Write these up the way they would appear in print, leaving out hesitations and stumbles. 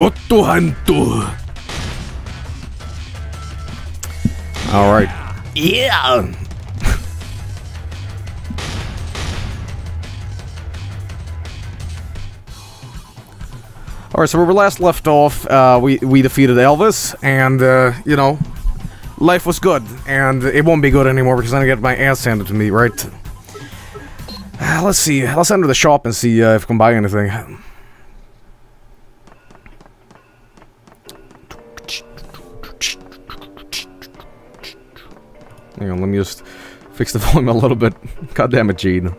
Otto Hantu. All right. Yeah. All right. So where we last left off, we defeated Elvis, and you know, life was good, and it won't be good anymore because I'm gonna get my ass handed to me, right? Let's see. Let's enter the shop and see if we can buy anything. Hang on, let me just fix the volume a little bit. God damn it, Gene.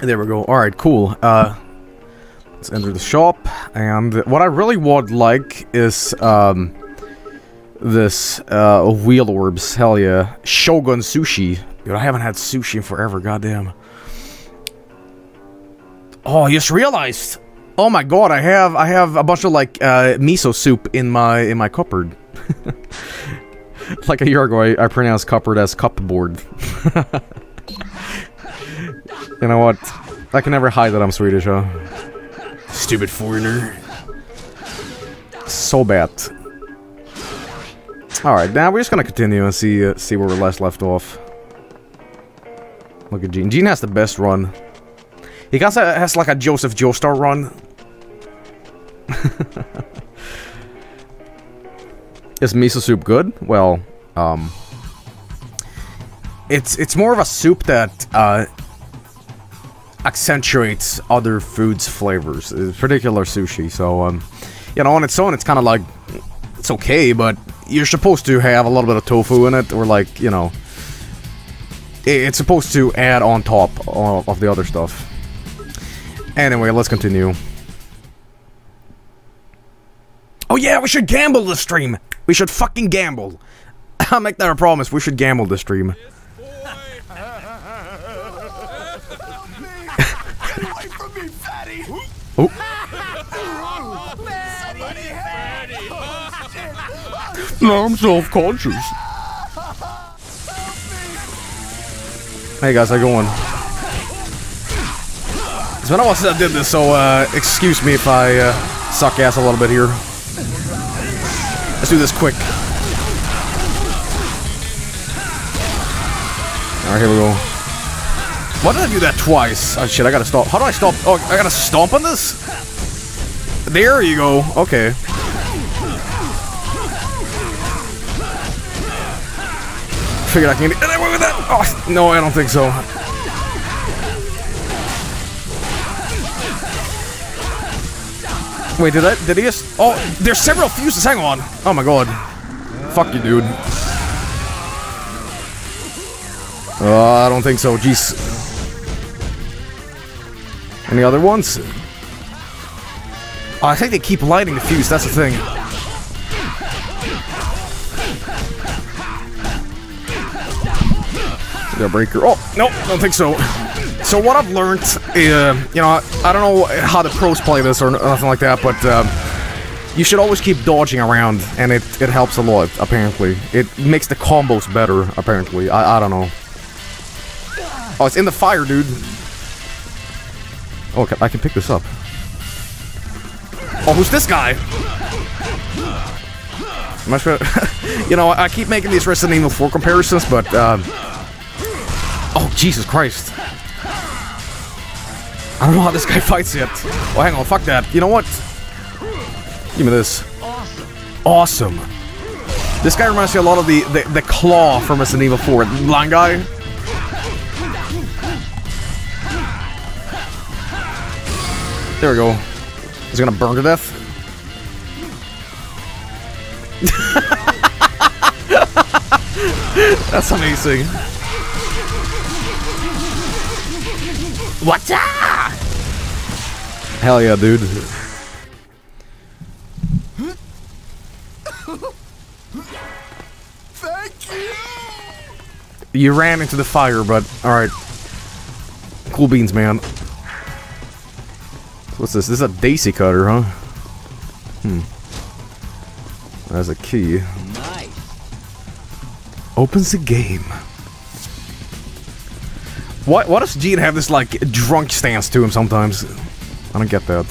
There we go. Alright, cool. Let's enter the shop. And what I really would like is this wheel orbs. Hell yeah. Shogun sushi. Dude, I haven't had sushi in forever, goddamn. Oh, I just realized! Oh my god, I have a bunch of like miso soup in my cupboard. Like a year ago, I pronounced cupboard as cupboard. You know what? I can never hide that I'm Swedish, huh? Stupid foreigner. So bad. Alright, now we're just gonna continue and see where we last left off. Look at Gene. Gene has the best run. He kind of has like a Joseph Joestar run. Is miso soup good? Well, it's more of a soup that accentuates other foods' flavors, in particular sushi. So, you know, on its own, it's kind of like it's okay, but you're supposed to have a little bit of tofu in it, or like you know, it's supposed to add on top of the other stuff. Anyway, let's continue. Oh yeah, we should gamble this stream! We should fucking gamble! I'll make that a promise, we should gamble this stream. Get away from me, fatty! Oh. Now I'm self-conscious. Hey guys, how's it going? It's been a while since I did this, so excuse me if I suck ass a little bit here. Let's do this quick. Alright, here we go. Why did I do that twice? Oh shit, I gotta stop. How do I stop? Oh, I gotta stomp on this? There you go. Okay. Figured I can get away with that. Oh, no, I don't think so. Wait, did he just... Oh, there's several fuses, hang on! Oh my god. Fuck you, dude. Oh, I don't think so, jeez. Any other ones? Oh, I think they keep lighting the fuse, that's the thing. The breaker. Oh, no, I don't think so. So what I've learned, you know, I don't know how the pros play this or nothing like that, but you should always keep dodging around, and it helps a lot, apparently. It makes the combos better, apparently. I don't know. Oh, it's in the fire, dude. Oh, I can pick this up. Oh, who's this guy? I'm not sure. You know, I keep making these Resident Evil 4 comparisons, but... oh, Jesus Christ. I don't know how this guy fights yet. Oh, hang on, fuck that. You know what? Give me this. Awesome. This guy reminds me a lot of the claw from Resident Evil 4. Blind guy. There we go. Is he gonna burn to death? That's amazing. What's up? Hell yeah, dude. Thank you! You ran into the fire, but alright. Cool beans, man. What's this? This is a Daisy Cutter, huh? Hmm. That's a key. Nice. Opens the game. Why does Gene have this, like, drunk stance to him sometimes? I don't get that.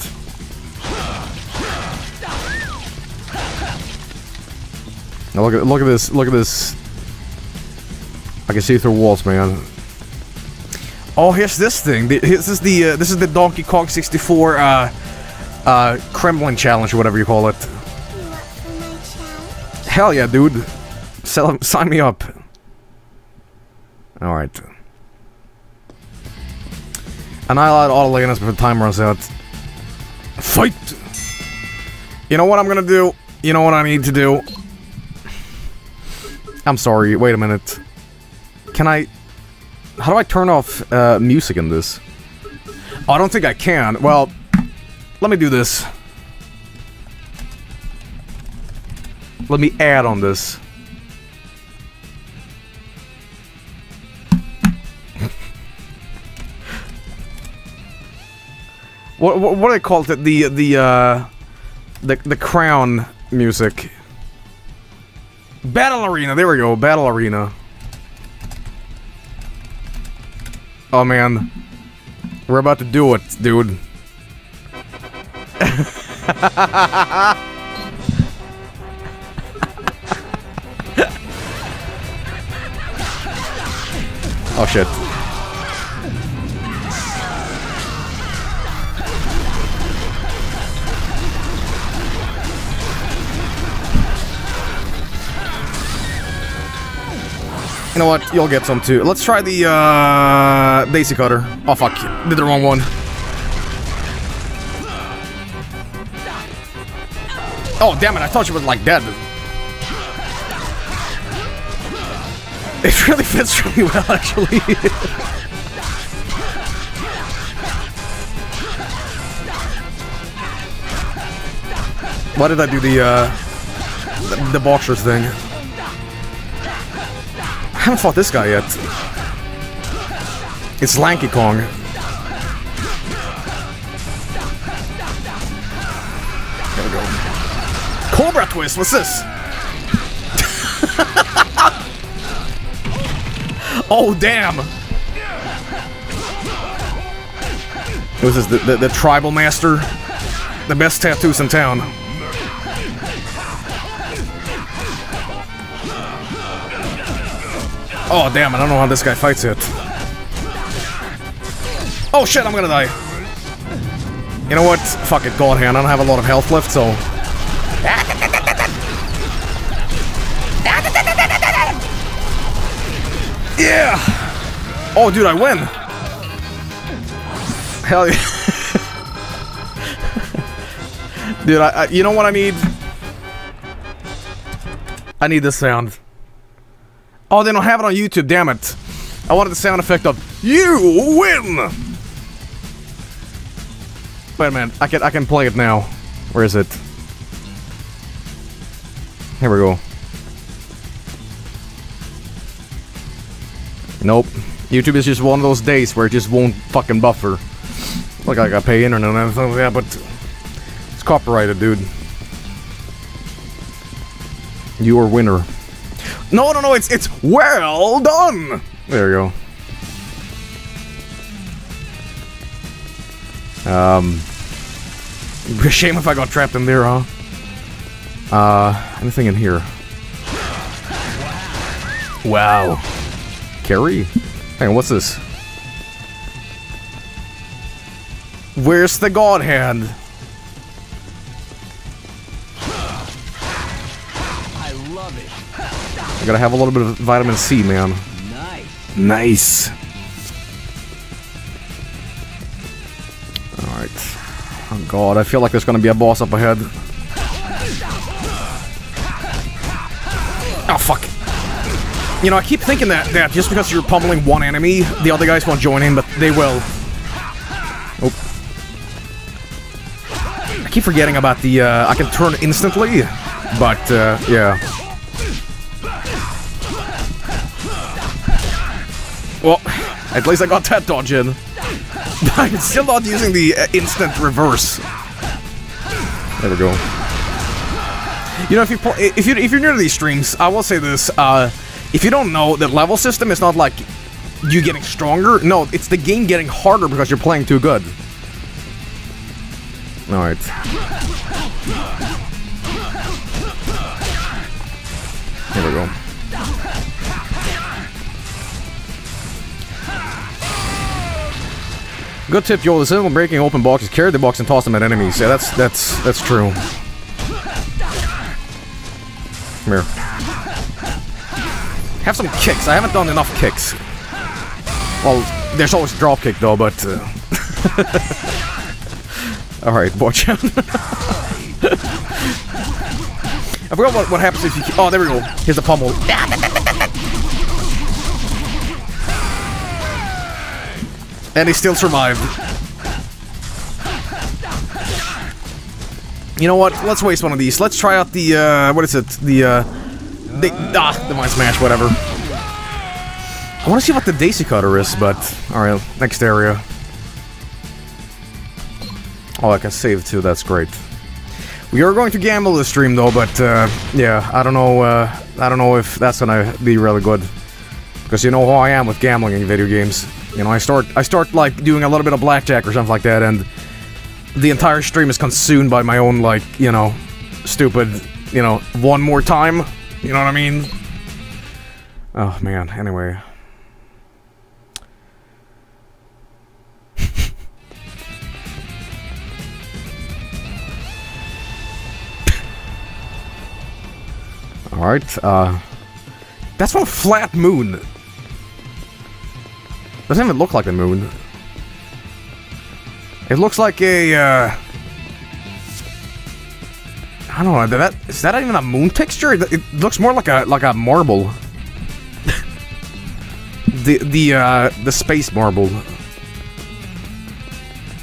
Now look at this. I can see through walls, man. Oh, here's this thing. This is the Donkey Kong 64 Kremlin challenge, or whatever you call it. Hell yeah, dude! Sign me up. All right. Annihilate all the lanes before the time runs out. Fight! You know what I'm gonna do? You know what I need to do? I'm sorry, wait a minute. Can I... How do I turn off music in this? Oh, I don't think I can. Well, let me do this. Let me add on this. What do they call it? The crown music. Battle Arena, there we go, Battle Arena. Oh man. We're about to do it, dude. Oh shit. You know what? You'll get some too. Let's try the Daisy Cutter. Oh fuck! Did the wrong one. Oh damn it! I thought she was like dead. It really fits really well, actually. Why did I do the boxers thing? I haven't fought this guy yet. It's Lanky Kong. There we go. Cobra Twist, what's this? Oh, damn! What's this, the Tribal Master? The best tattoos in town. Oh damn, I don't know how this guy fights it. Oh shit, I'm gonna die. You know what? Fuck it, God hand. I don't have a lot of health left, so... Yeah! Oh dude, I win! Hell yeah. Dude, you know what I need? I need this sound. Oh, they don't have it on YouTube, damn it. I wanted the sound effect of "You win!" Wait a minute, I can play it now. Where is it? Here we go. Nope. YouTube is just one of those days where it just won't fucking buffer. Like I gotta pay internet and everything like that, but it's copyrighted, dude. You are winner. No, it's well done! There you go. Shame if I got trapped in there, huh? Anything in here? Wow. Carry? Hang on, what's this? Where's the God Hand? Gotta have a little bit of vitamin C, man. Nice. Alright. Oh god, I feel like there's gonna be a boss up ahead. Oh fuck. You know, I keep thinking that just because you're pummeling one enemy, the other guys won't join in, but they will. Oh. I keep forgetting about the, I can turn instantly, but, yeah. Well, at least I got that dodge in. But I'm still not using the instant reverse. There we go. You know, if you're new to these streams, I will say this: if you don't know, the level system is not like you getting stronger. No, it's the game getting harder because you're playing too good. Alright. Here we go. Good tip, Joel. The simple breaking open boxes, carry the box and toss them at enemies. Yeah, that's true. Come here. Have some kicks. I haven't done enough kicks. Well, there's always drop kick though, but alright, watch out. I forgot what happens if you... Oh, there we go. Here's the pummel. And he still survived. You know what? Let's waste one of these. Let's try out the, what is it? The Mind Smash, whatever. I want to see what the Daisy Cutter is, but... Alright, next area. Oh, I can save too, that's great. We are going to gamble this stream though, but yeah, I don't know if that's gonna be really good. Because you know how I am with gambling in video games. You know, I start like doing a little bit of blackjack or something like that, and the entire stream is consumed by my own, like, you know, stupid, you know, one more time. You know what I mean? Oh man, anyway. Alright, that's from Flat Moon. Doesn't even look like a moon. It looks like a, I don't know, is that even a moon texture? It looks more like a marble. The space marble.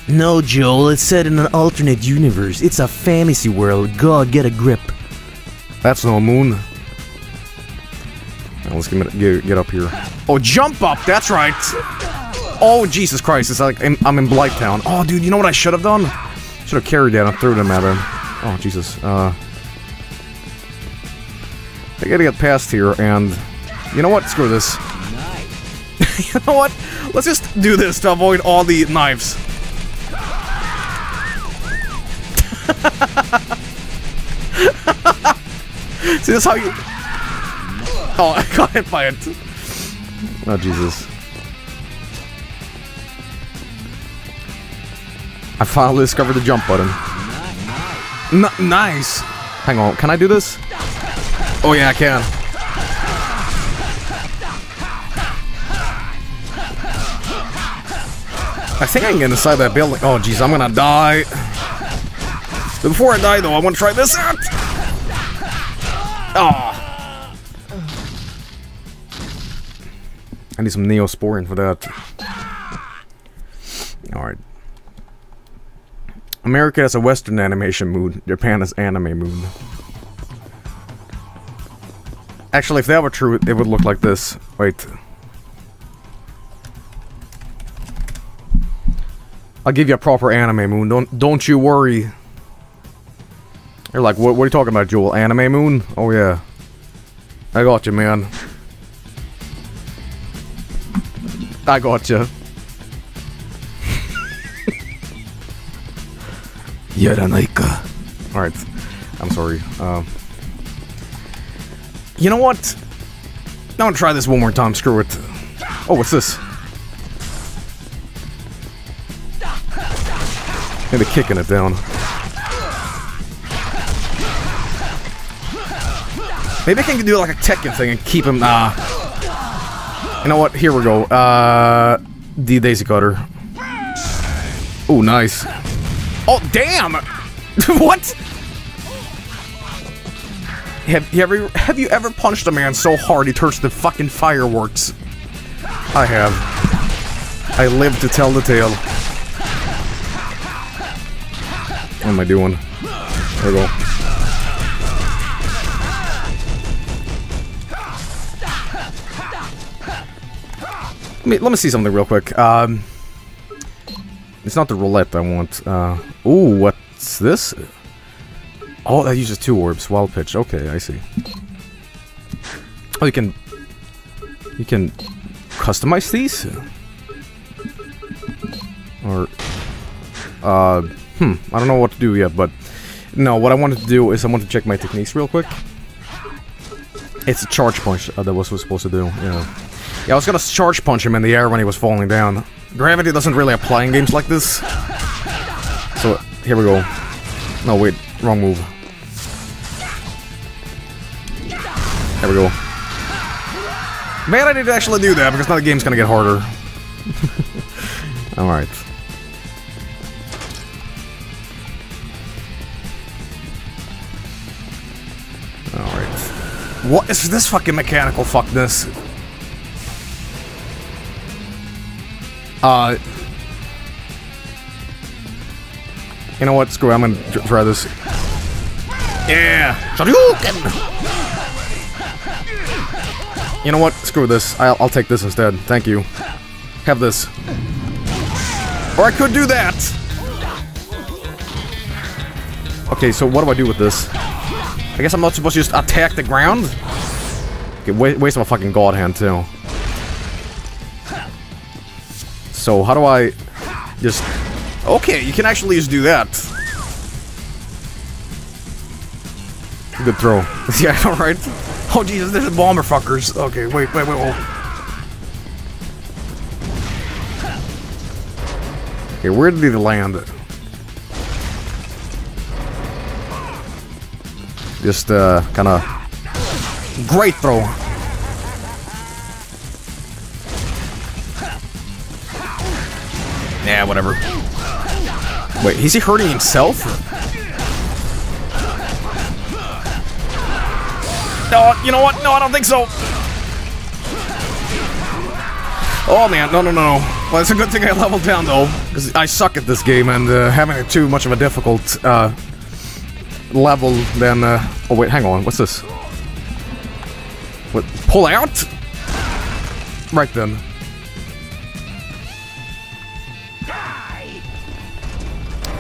No, Joel, it's set in an alternate universe. It's a fantasy world. God, get a grip. That's no moon. Now let's get up here. Oh, jump up! That's right! Oh, Jesus Christ, it's like I'm in Blight Town. Oh, dude, you know what I should have done? Should have carried that and threw them at him. Oh, Jesus. I gotta get past here, and... You know what? Screw this. You know what? Let's just do this to avoid all the knives. See, this is how you... Oh, I got hit by it. Oh, Jesus. I finally discovered the jump button. Nice! Hang on, can I do this? Oh, yeah, I can. I think I can get inside that building. Oh, jeez, I'm gonna die. But before I die, though, I want to try this out. Oh. I need some Neosporin for that. Alright. America has a Western animation mood. Japan has anime mood. Actually, if that were true, it would look like this. Wait. I'll give you a proper anime moon. Don't you worry. You're like, what are you talking about, Joel? Anime moon? Oh, yeah. I got you, man. I got you. Yaranaika. Alright. I'm sorry. You know what? I'm gonna try this one more time. Screw it. Oh, what's this? And they're kicking it down. Maybe I can do like a Tekken thing and keep him, you know what? Here we go. The Daisy Cutter. Oh, nice. Oh, damn! What? Have you ever punched a man so hard he turns to fucking fireworks? I have. I live to tell the tale. What am I doing? There we go. Let me see something real quick. It's not the roulette I want. Ooh, what's this? Oh, that uses two orbs. Wild Pitch. Okay, I see. Oh, you can customize these, or I don't know what to do yet, but... No, what I wanted to do is I wanted to check my techniques real quick. It's a charge punch that was supposed to do, Yeah, I was gonna charge punch him in the air when he was falling down. Gravity doesn't really apply in games like this. So, here we go. No, wait. Wrong move. There we go. Man, I didn't actually do that, because now the game's gonna get harder. Alright. Alright. What is this fucking mechanical fuckness? You know what? Screw it, I'm gonna try this. Yeah! You know what? Screw this. I'll take this instead. Thank you. Have this. Or I could do that! Okay, so what do I do with this? I guess I'm not supposed to just attack the ground? Okay, waste my fucking god hand, too. So, how do I... just... Okay, you can actually just do that. Good throw. Yeah, alright. Oh, Jesus, there's a bomber fuckers. Okay, wait, whoa. Okay, where did he land? Just, kinda... Great throw! Nah, whatever. Wait, is he hurting himself? No, you know what? No, I don't think so. Oh man, no. Well, it's a good thing I leveled down though, because I suck at this game, and having too much of a difficult level, then. Oh wait, hang on. What's this? What? Pull out? Right then.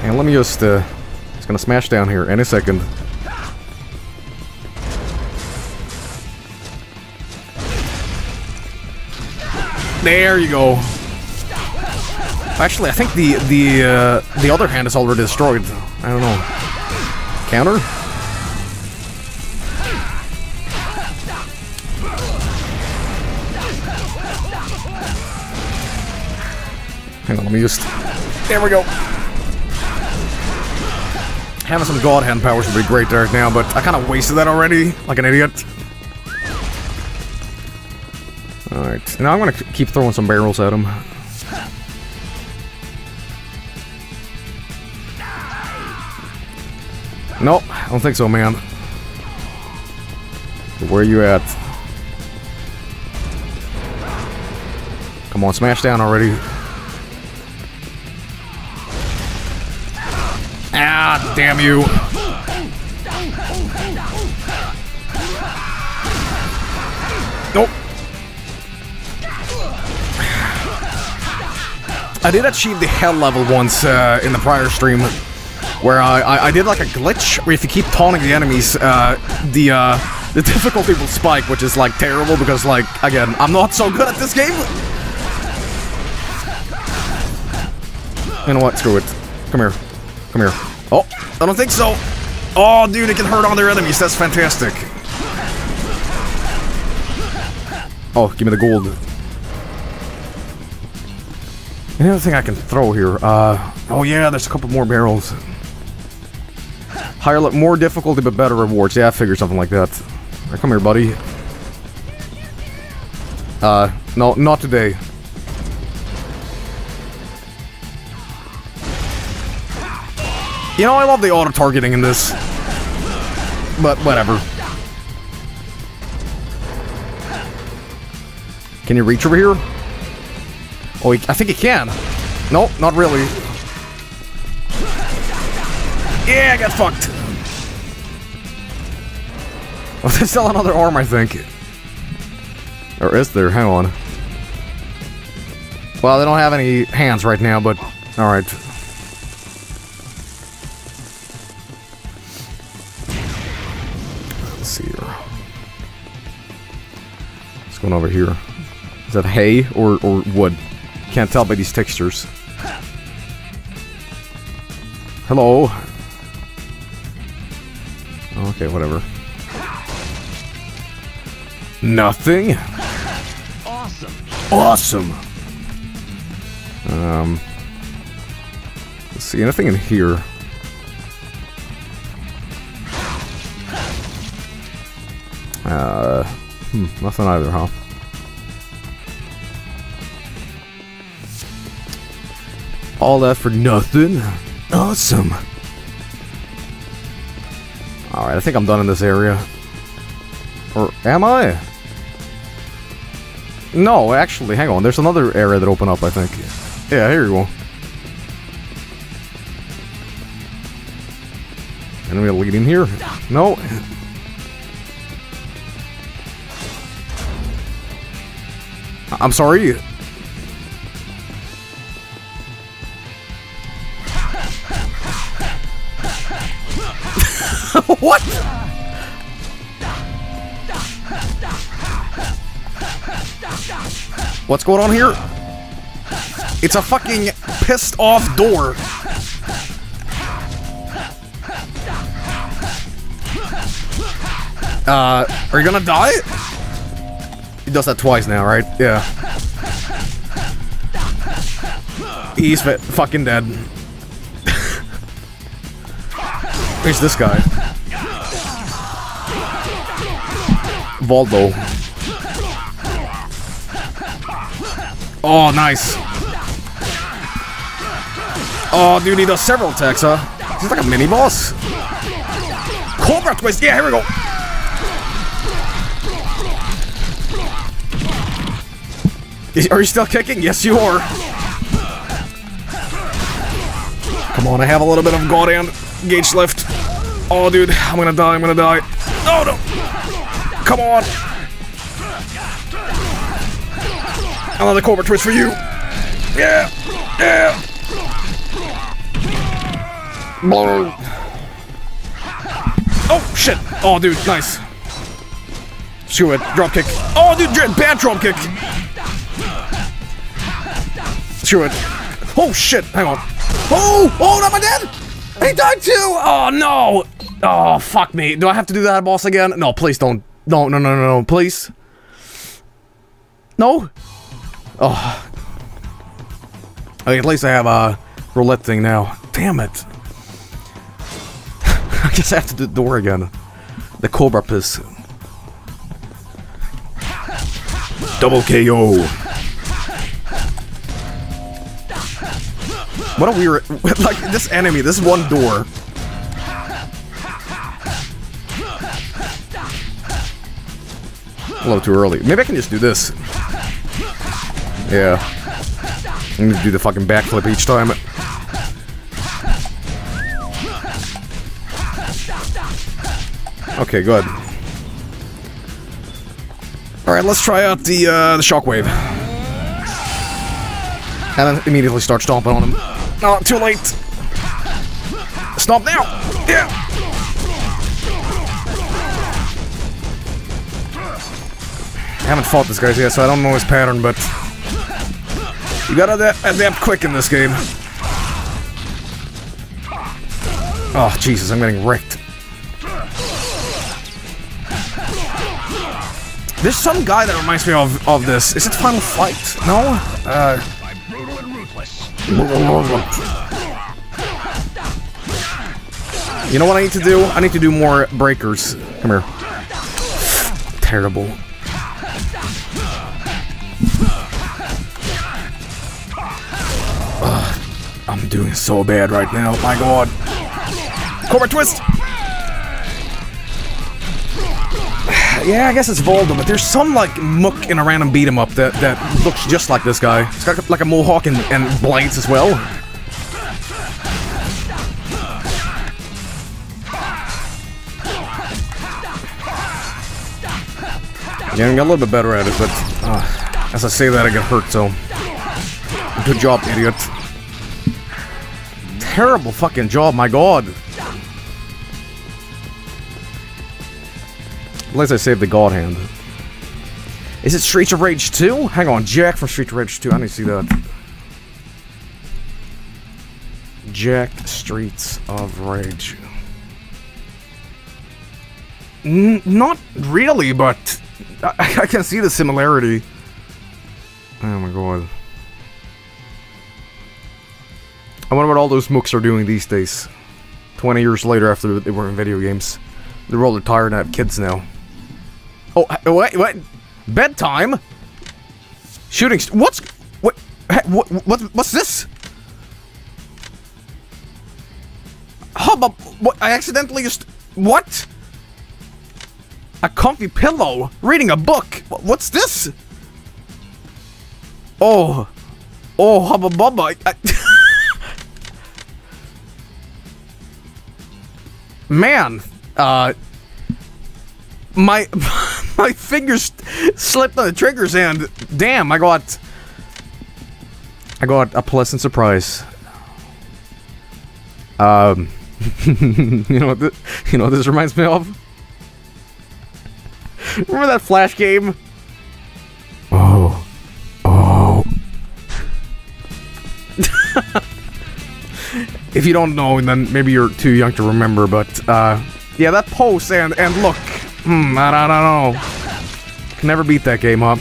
And let me just, it's gonna smash down here any second. There you go. Actually, I think the other hand is already destroyed. I don't know. Counter? Hang on, let me just... There we go. Having some god hand powers would be great right now, but I kind of wasted that already, like an idiot. Alright, now I'm gonna keep throwing some barrels at him. Nope, I don't think so, man. Where are you at? Come on, smash down already. Ah, damn you! Nope. I did achieve the hell level once in the prior stream, where I did like a glitch where if you keep taunting the enemies, the difficulty will spike, which is like terrible because, like, again, I'm not so good at this game. You know what? Screw it. Come here. Oh, I don't think so. Oh, dude, it can hurt all their enemies. That's fantastic. Oh, give me the gold. Another thing I can throw here. Oh yeah, there's a couple more barrels. More difficulty, but better rewards. Yeah, I figured something like that. Right, come here, buddy. No, not today. You know, I love the auto-targeting in this. But, whatever. Can you reach over here? Oh, I think he can. Nope, not really. Yeah, I got fucked. Oh, there's still another arm, I think. Or is there? Hang on. Well, they don't have any hands right now, but... Alright. Going over here. Is that hay or wood? Can't tell by these textures. Hello. Okay, whatever. Nothing. Awesome. Awesome. Let's see, anything in here? Nothing either, huh? All that for nothing. Awesome. Alright, I think I'm done in this area. Or am I? No, actually, hang on. There's another area that opened up, I think. Yeah, here you go. And we gotta lead in here. No. I'm sorry. What? What's going on here? It's a fucking pissed off door. Are you gonna die? He does that twice now, right? Yeah. He's fucking dead. Where's this guy? Voldo. Oh, nice. Oh, dude, he does several attacks, huh? He's like a mini-boss. Cobra Twist! Yeah, here we go! Are you still kicking? Yes, you are. Come on, I have a little bit of goddamn gauge left. Oh, dude, I'm gonna die, I'm gonna die. No, no! Come on! Another Cobra Twist for you! Yeah! Yeah! Oh, shit! Oh, dude, nice. Screw it, drop kick. Oh, dude, bad drop kick! Screw it. Oh, shit, hang on. Oh! Oh, am I dead? He died too! Oh, no! Oh, fuck me. Do I have to do that boss again? No, please don't. No, no, no, no, no, please. No? Oh. Okay, at least I have a roulette thing now. Damn it. I guess I have to do the door again. The Cobra Piss. Double KO. What a weird... Like, this enemy, this one door. A little too early. Maybe I can just do this. Yeah. I'm gonna do the fucking backflip each time. Okay, good. Alright, let's try out the shockwave. And then immediately start stomping on him. Oh, too late! Stomp now! Yeah! I haven't fought this guy yet, so I don't know his pattern, but... You gotta adapt quick in this game. Oh, Jesus, I'm getting wrecked. There's some guy that reminds me of this. Is it Final Fight? No? I'm brutal and ruthless. You know what I need to do? I need to do more breakers. Come here. Terrible. I'm doing so bad right now. My God. Cobra Twist! Yeah, I guess it's Voldo, but there's some, like, mook in a random beat-em-up that looks just like this guy. He's got, like, a mohawk and blades as well. Yeah, I got a little bit better at it, but... as I say that, I get hurt, so... Good job, idiot. Terrible fucking job, my God. At least I saved the God Hand. Is it Streets of Rage 2? Hang on, Jack from Streets of Rage 2. I need to see that. Jack, Streets of Rage. Not really, but I can see the similarity. Oh my god. I wonder what all those mooks are doing these days. 20 years later after they were in video games. They're all retired and have kids now. Oh, wait, what? Bedtime? Shooting st- what's- what's this? Hubbub- what? I accidentally just- what? A comfy pillow? Reading a book? What's this? Oh. Oh, hubba bubba. Man. My fingers slipped on the triggers and damn, I got a pleasant surprise. You know what this reminds me of? Remember that Flash game? Oh. Oh. If you don't know, then maybe you're too young to remember, but, yeah, that pose and look. I don't know. Can never beat that game up.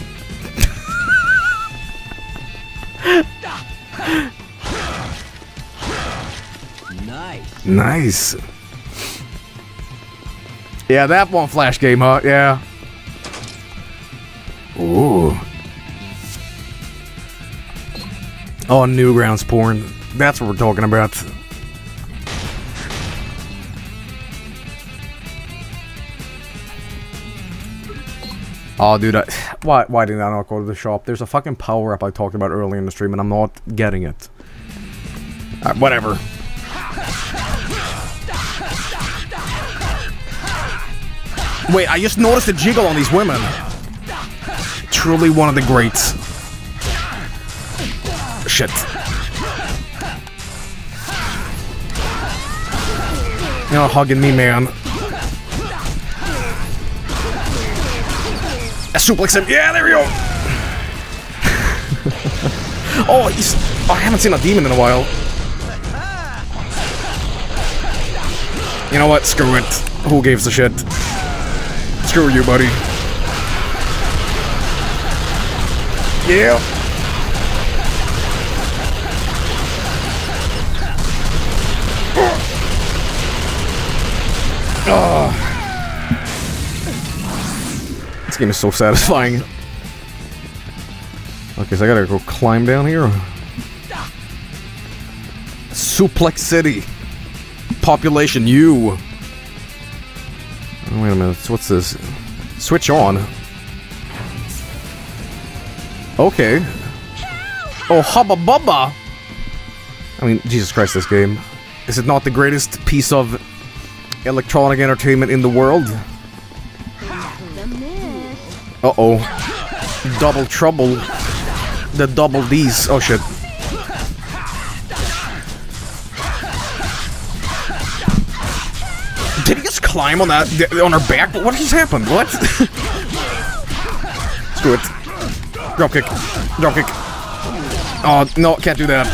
Nice. Nice. Yeah, that one Flash game, huh? Yeah. Ooh. Oh, Newgrounds porn. That's what we're talking about. Oh, dude, why did I not go to the shop? There's a fucking power-up I talked about earlier in the stream, and I'm not getting it. Whatever. Wait, I just noticed the jiggle on these women. Truly one of the greats. Shit. You're not hugging me, man. A suplex him. Yeah, there we go. Oh, he's... Oh, I haven't seen a demon in a while. You know what? Screw it. Who gives a shit? Screw you, buddy. Yeah. Oh. This game is so satisfying. Okay, so I gotta go climb down here. Suplex City. Population U. Oh, wait a minute, what's this? Switch on. Okay. Oh, hubba bubba! I mean, Jesus Christ, this game. Is it not the greatest piece of electronic entertainment in the world? Uh-oh. Double trouble. The double D's. Oh, shit. Did he just climb on that, on her back? What just happened? What? Screw it. Dropkick. Dropkick. Oh, no, can't do that.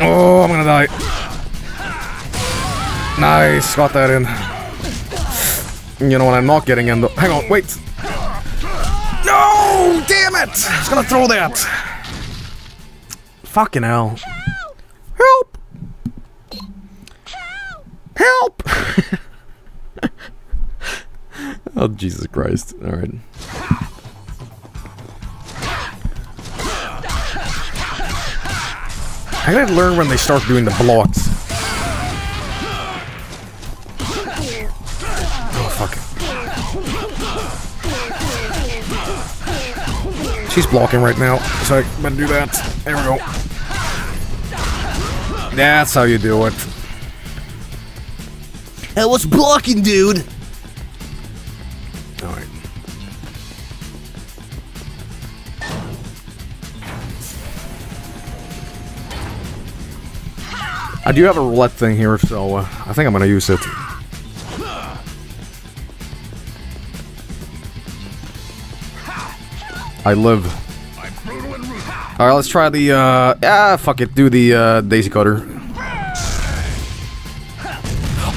Oh, I'm gonna die. Nice, got that in. You know what, I'm not getting in though. Hang on, wait. No! Damn it! I was gonna throw that. Fucking hell. Help! Help! Help! Oh, Jesus Christ. Alright. I gotta learn when they start doing the blocks. She's blocking right now, so I better do that. There we go. That's how you do it. Hey, what's blocking, dude? Alright. I do have a roulette thing here, so I think I'm gonna use it. I live. I'm brutal and ruthless. All right, let's try the fuck it, do the Daisy Cutter.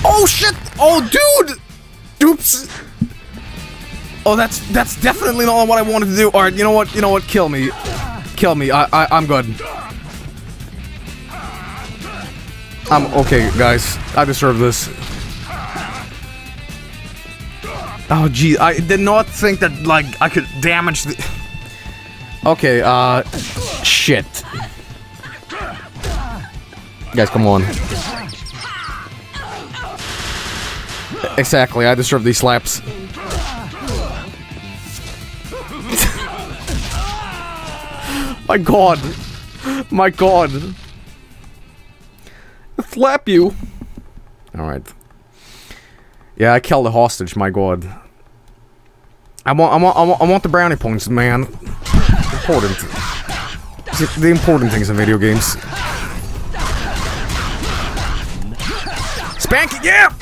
Oh shit! Oh dude! Oops! Oh, that's definitely not what I wanted to do. All right, you know what? You know what? Kill me, kill me. I'm good. I'm okay, guys. I deserve this. Oh gee, I did not think that like I could damage the. Okay, shit. Guys, come on. Exactly, I deserve these slaps. My god. My god. I'll slap you. Alright. Yeah, I killed the hostage, my god. I want the brownie points, man. Important. The important things in video games. Spank it, yeah!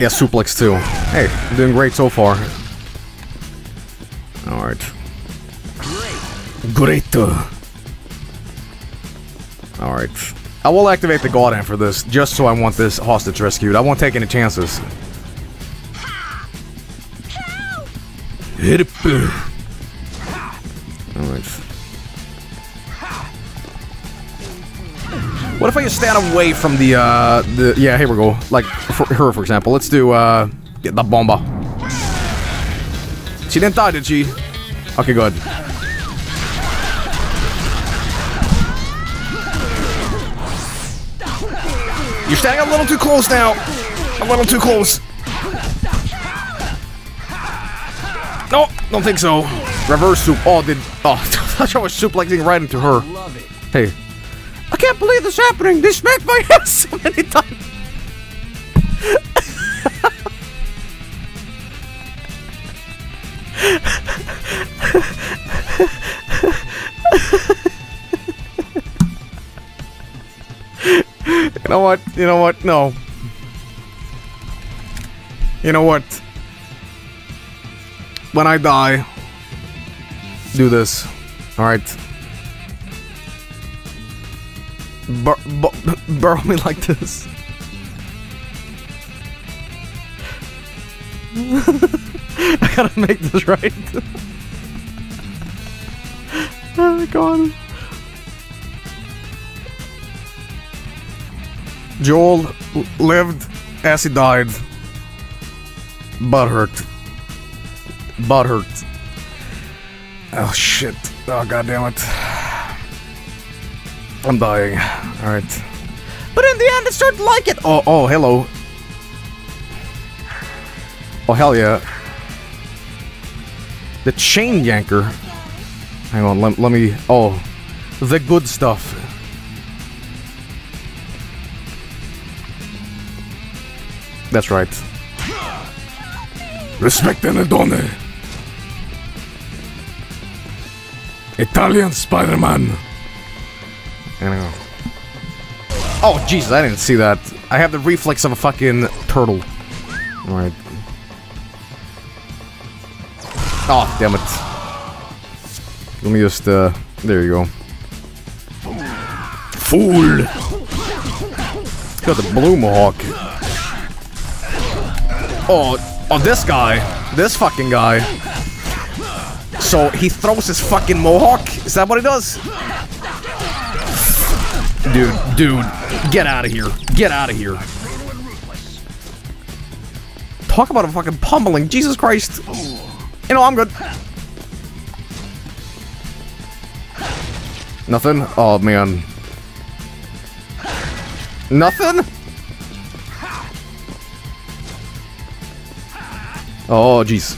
Yeah, suplex too. Hey, I'm doing great so far. Alright. Great. Alright. I will activate the Goddamn for this, just so I want this hostage rescued. I won't take any chances. Hit it. Alright. What if I just stand away from the yeah, here we go. Like, for her, for example. Let's do, get the bomba. She didn't die, did she? Okay, good. You're staying a little too close now. A little too close. No, don't think so. Reverse soup. Oh, did. Oh, I was suplexing right into her. Hey. I can't believe this is happening. They smacked my head so many times. You know what? You know what? No. You know what? When I die, do this. Alright. Burrow me like this. I gotta make this right. Oh my god. Joel lived as he died. Butthurt. Butthurt. Oh shit. Oh god damn it. I'm dying. Alright. But in the end I started to like it! Oh, oh, hello. Oh hell yeah. The chain yanker. Hang on, let me... Oh. The good stuff. That's right. Respect and Adone. Italian Spider-Man. Anyway. Oh, Jesus, I didn't see that. I have the reflex of a fucking turtle. Alright. Oh, damn it. Let me just, there you go. Fool! Got the blue mohawk. Oh, this guy. This fucking guy. So, he throws his fucking mohawk? Is that what he does? Dude, get out of here. Get out of here. Talk about a fucking pummeling. Jesus Christ. You know, I'm good. Nothing? Oh, man. Nothing? Oh, jeez.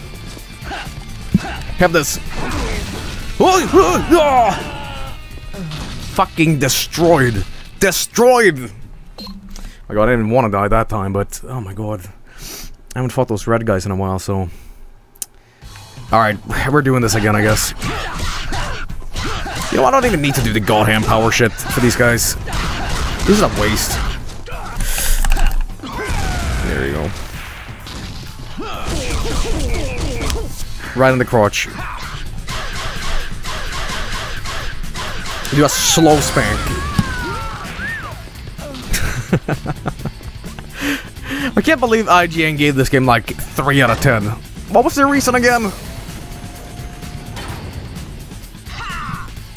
Have this. Oh. Fucking destroyed. Destroyed! My god, I didn't want to die that time, but... Oh my god. I haven't fought those red guys in a while, so... Alright, we're doing this again, I guess. You know, I don't even need to do the goddamn power shit for these guys. This is a waste. There you go. Right in the crotch. Do a slow spank. I can't believe IGN gave this game like 3 out of 10. What was their reason again?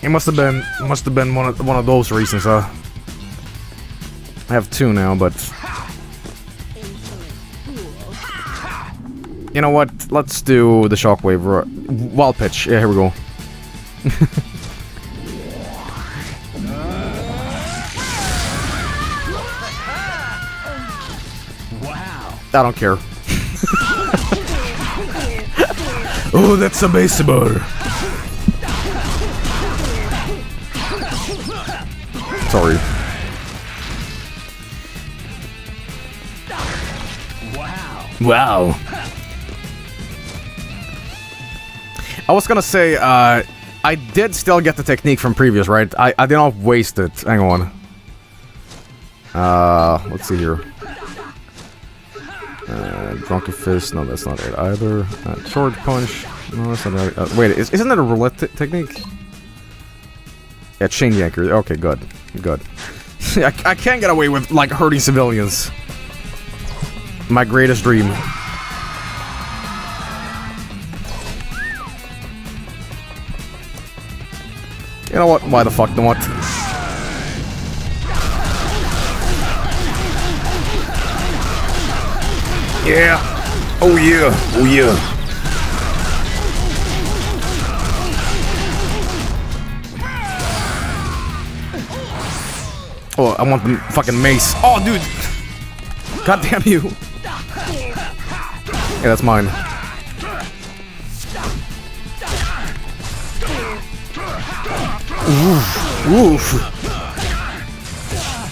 It must have been one of those reasons, huh? I have 2 now, but you know what? Let's do the shockwave. Wild pitch. Yeah, here we go. Wow. I don't care. Oh, that's a baseball. Sorry. Wow. Wow. I was gonna say, I did still get the technique from previous, right? I did not waste it. Hang on. Let's see here. Drunken Fist. No, that's not it either. Charge Punch. No, that's not it. Wait, isn't that a roulette technique? Yeah, Chain Yanker. Okay, good. Good. I can't get away with, like, hurting civilians. My greatest dream. You know what? Why the fuck not? Yeah! Oh yeah! Oh yeah! Oh, I want the fucking mace. Oh, dude! God damn you! Yeah, that's mine. Oof. Oof.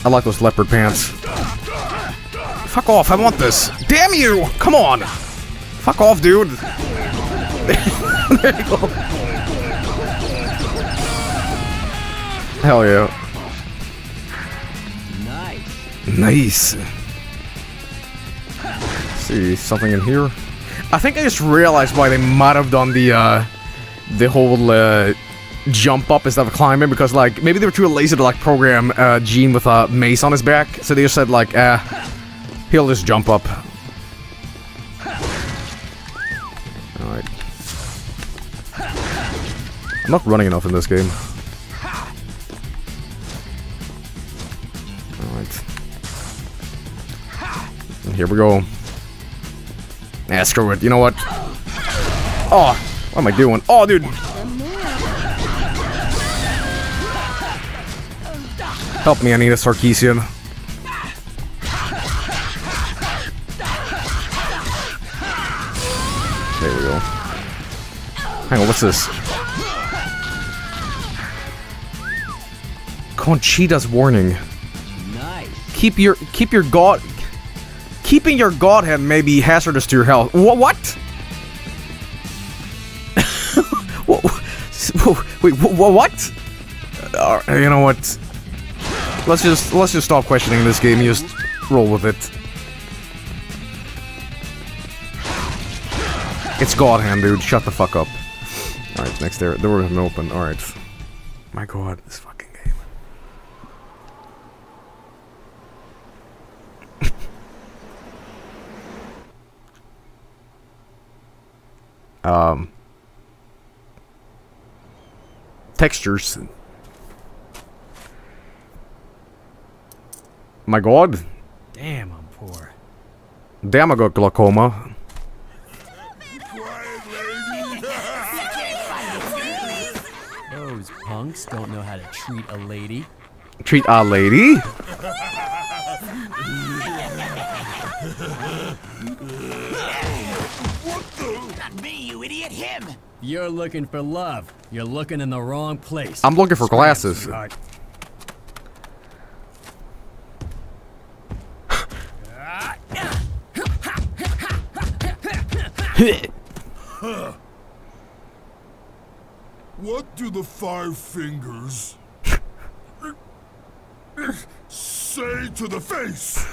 I like those leopard pants. Fuck off, I want this. Damn you! Come on! Fuck off, dude! There you go. Hell yeah. Nice. Let's see something in here. I think I just realized why they might have done the whole jump up instead of climbing, because like maybe they were too lazy to like program Gene with a mace on his back, so they just said like he'll just jump up. All right. I'm not running enough in this game. Here we go. Nah, screw it. You know what? Oh, what am I doing? Oh, dude. Help me, Anita Sarkeesian. There we go. Hang on, what's this? Conchetta's warning. Nice. Keep your god. Keeping your godhead may be hazardous to your health. What? Wait, what? You know what? Let's just stop questioning this game. Just roll with it. It's godhand, dude. Shut the fuck up. All right, next there. The door isn't open. All right. My god, this fucking. Textures. My god. Damn, I'm poor. Damn, I got glaucoma. Those punks don't know how to treat a lady. Treat a lady? Him. You're looking for love. You're looking in the wrong place. I'm looking for glasses. What do the 5 fingers say to the face.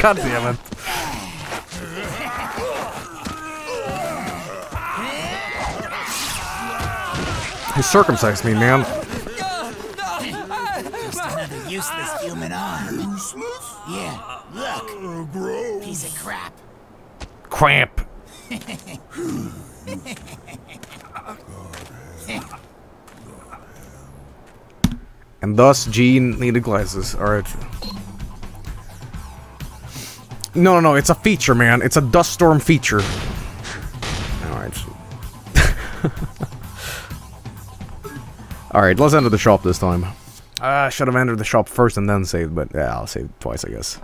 God damn it. He circumcised me, man. Just another useless human arm. Useless? Yeah, look. Gross. Piece of crap. Cramp. And thus, Gene needed glasses. Alright. No, no, no, it's a feature, man. It's a dust storm feature. Alright. Alright, let's enter the shop this time. I should have entered the shop first and then saved, but yeah, I'll save twice, I guess.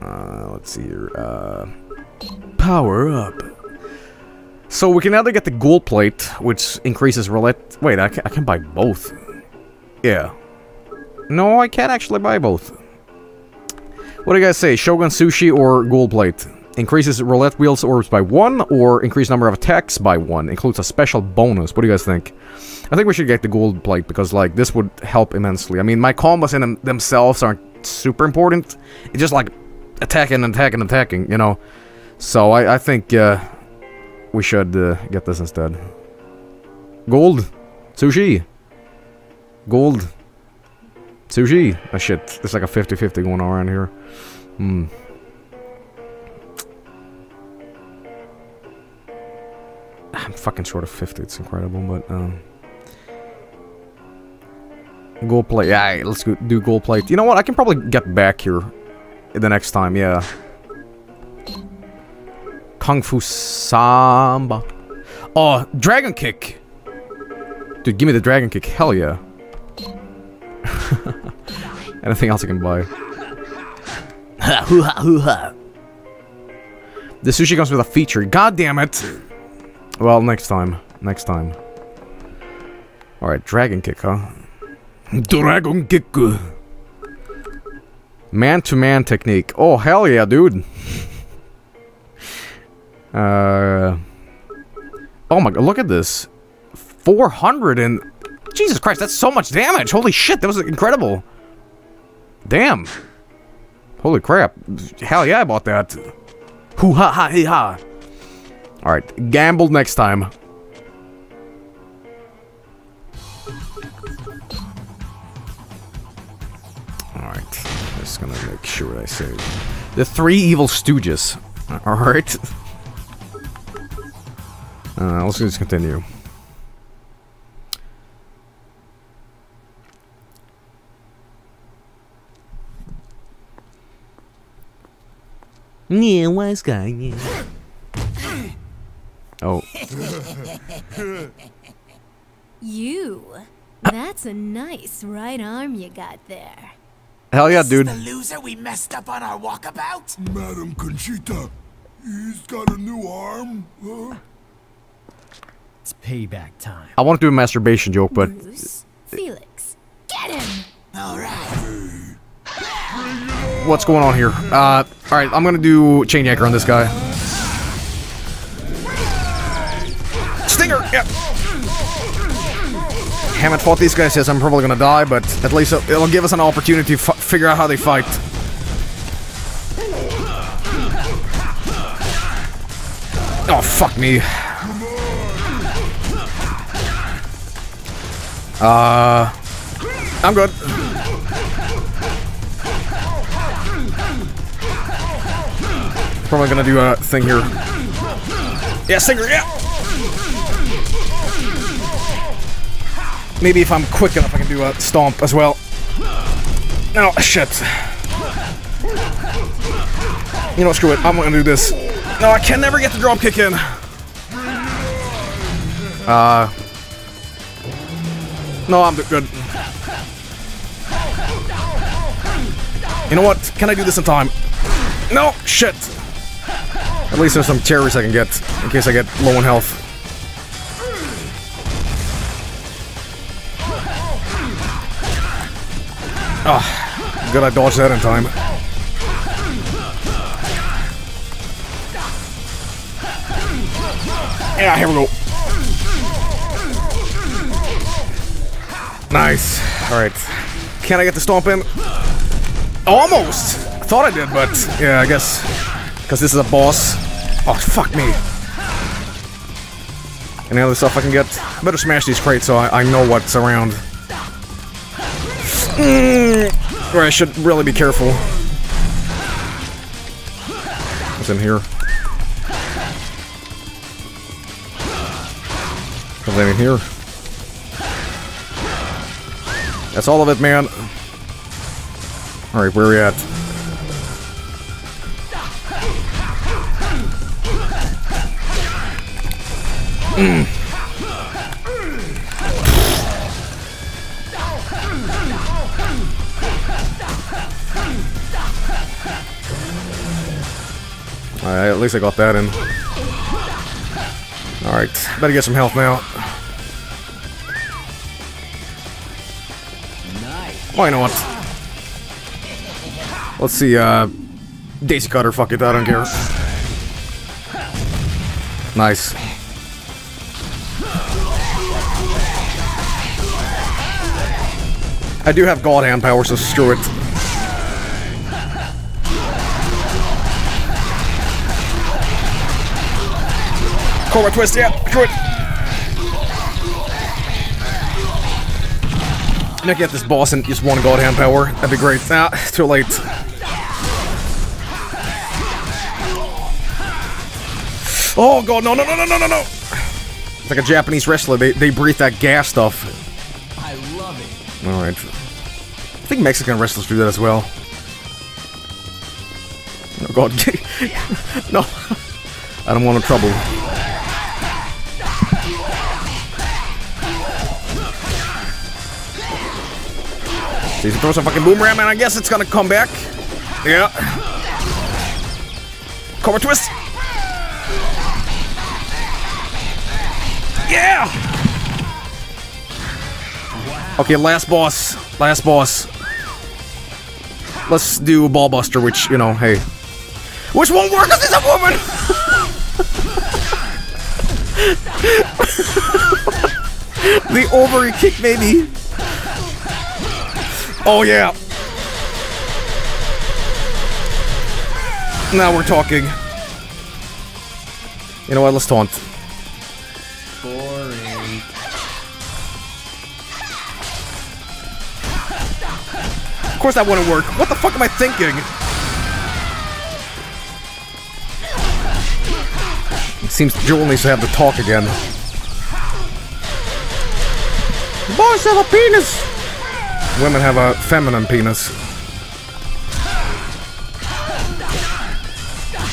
Let's see here. Power up. So we can either get the gold plate, which increases roulette. Wait, I can buy both. Yeah. No, I can't actually buy both. What do you guys say? Shogun Sushi or gold plate? Increases roulette wheels orbs by 1, or increased number of attacks by 1. Includes a special bonus. What do you guys think? I think we should get the gold plate, because, like, this would help immensely. I mean, my combos in themselves aren't super important. It's just, like, attacking and attacking and attacking, you know? So, I think, we should get this instead. Gold. Sushi. Gold. Sushi. Oh shit, there's like a 50-50 going on around here. Hmm. I'm fucking short of 50, it's incredible, but, gold plate. Yeah, let's go do gold plate. You know what, I can probably get back here the next time, yeah. Kung Fu Samba. Oh, Dragon Kick! Dude, give me the Dragon Kick, hell yeah. Anything else I can buy. The sushi comes with a feature, god damn it! Well, next time. Next time. Alright, Dragon Kick, huh? Dragon Kick! Man-to-man technique. Oh, hell yeah, dude! Oh my god, look at this. 400 and... Jesus Christ, that's so much damage! Holy shit, that was incredible! Damn! Holy crap. Hell yeah, I bought that. Hoo ha ha hee ha! Alright, gamble next time. Alright, just gonna make sure I save. The three evil stooges. Alright. Let's just continue. Yeah, wise guy, yeah. Oh. You. That's a nice right arm you got there. Hell yeah, dude. This is the loser we messed up on our walkabout? Madam Concetta, he's got a new arm, huh? It's payback time. I want to do a masturbation joke, but... Bruce, Felix, get him! Alright. What's going on here? Alright, I'm gonna do Chainjacker on this guy. Stinger! Yeah. Haven't fought these guys yet, so I'm probably gonna die, but at least it'll give us an opportunity to figure out how they fight. Oh, fuck me. I'm good. Probably gonna do a thing here. Yeah, Stinger, yeah! Maybe if I'm quick enough I can do a stomp as well. No, oh, shit. You know, screw it, I'm gonna do this. No, I can never get the drop kick in. No, I'm good. You know what? Can I do this in time? No! Shit! At least there's some cherries I can get, in case I get low on health. Oh, good I dodged that in time. Yeah, here we go. Nice. Alright. Can I get the stomp in? Almost! I thought I did, but yeah, I guess. Because this is a boss. Oh, fuck me. Any other stuff I can get? I better smash these crates so I know what's around. Or I should really be careful. What's in here? What's in here? That's all of it, man. Alright, where are we at? Alright, at least I got that in. Alright, better get some health now. Oh, you know what? Let's see, Daisy Cutter, fuck it, I don't care. Nice. I do have God Hand power, so screw it. Cobra Twist, yeah, screw it. I get this boss and just one God Hand power. That'd be great. Ah, too late. Oh god, no, no, no, no, no, no, no! It's like a Japanese wrestler. They breathe that gas stuff. I love it. All right. I think Mexican wrestlers do that as well. Oh god, no! I don't want no trouble. You can throw some fucking boomerang, and I guess it's gonna come back. Yeah. Cobra Twist. Yeah. Okay, last boss. Last boss. Let's do Ball Buster, which, you know, hey, which won't work because he's a woman. The ovary kick, maybe. Oh yeah! Now we're talking. You know what? Let's taunt. Boring. Of course that wouldn't work. What the fuck am I thinking? It seems Joel needs to have the talk again. Boys have a penis! Women have a feminine penis.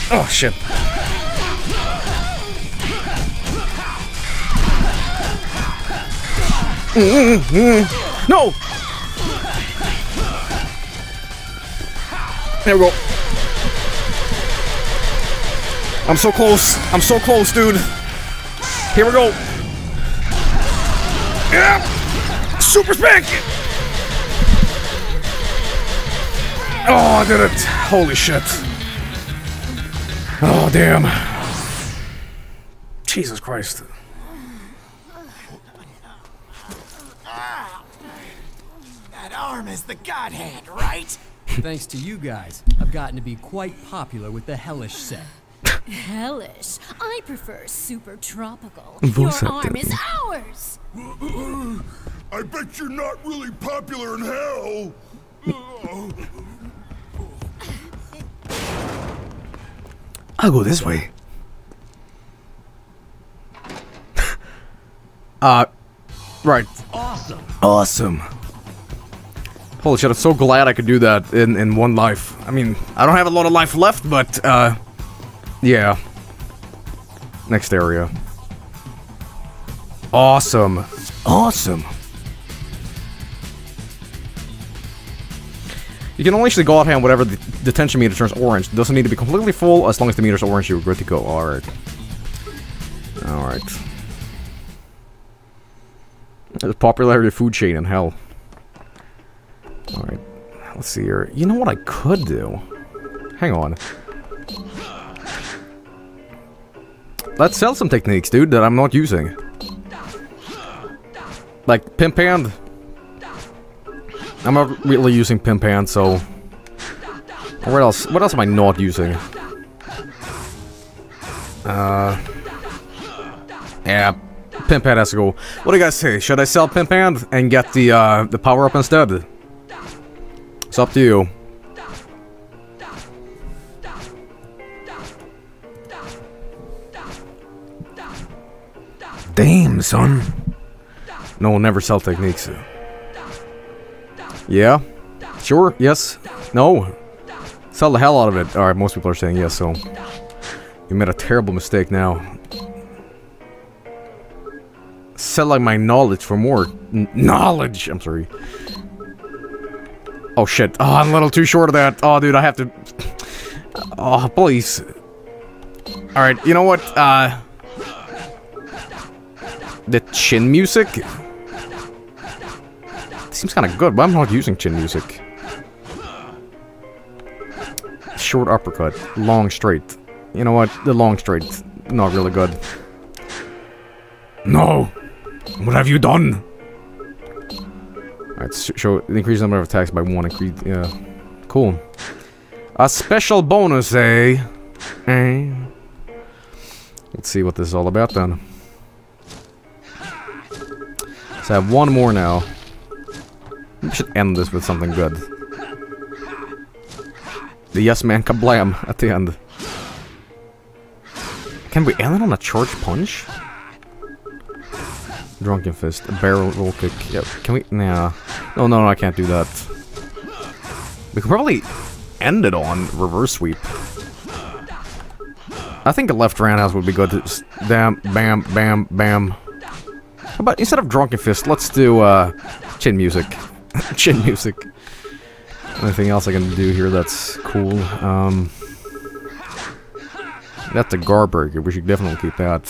Oh shit. No! There we go. I'm so close. I'm so close, dude. Here we go. Yeah! Super spank! Oh, I did it. Holy shit. Oh, damn. Jesus Christ. That arm is the God Hand, right? Thanks to you guys, I've gotten to be quite popular with the hellish set. Hellish? I prefer super tropical. Your arm is ours! I bet you're not really popular in hell! I'll go this way. Right. Awesome. Awesome. Holy shit, I'm so glad I could do that in one life. I mean, I don't have a lot of life left, but, yeah. Next area. Awesome. Awesome. You can only actually go out hand whenever the tension meter turns orange. It doesn't need to be completely full. As long as the meter's orange, you're good to go. Alright. Alright. The popularity of food chain in hell. Alright. Let's see here. You know what I could do? Hang on. Let's sell some techniques, dude, that I'm not using. Like, pimp hand. I'm not really using pimp hand, so... What else? What else am I not using? Yeah, pimp hand has to go. What do you guys say? Should I sell pimp hand and get the power up instead? It's up to you. Damn, son. No, we'll never sell techniques. Yeah. Sure. Yes. No. Sell the hell out of it. Alright, most people are saying yes, so... You made a terrible mistake now. Sell, like, my knowledge for more. Knowledge! I'm sorry. Oh, shit. Oh, I'm a little too short of that. Oh, dude, I have to... Oh, please. Alright, you know what? The chin music? Seems kind of good, but I'm not using chin music. Short uppercut. Long straight. You know what? The long straight. Not really good. No! What have you done? Alright, show increase number of attacks by one. Increase, yeah. Cool. A special bonus, eh? Eh? Let's see what this is all about then. So I have one more now. We should end this with something good. The yes man kablam at the end. Can we end it on a charge punch? Drunken fist, a barrel roll kick. Yep. Can we? Nah. No, no, no, I can't do that. We could probably end it on reverse sweep. I think a left roundhouse would be good. Damn, bam, bam, bam. How about instead of drunken fist, let's do chin music. Chin music. Anything else I can do here that's cool? That's a Garberger. We should definitely keep that.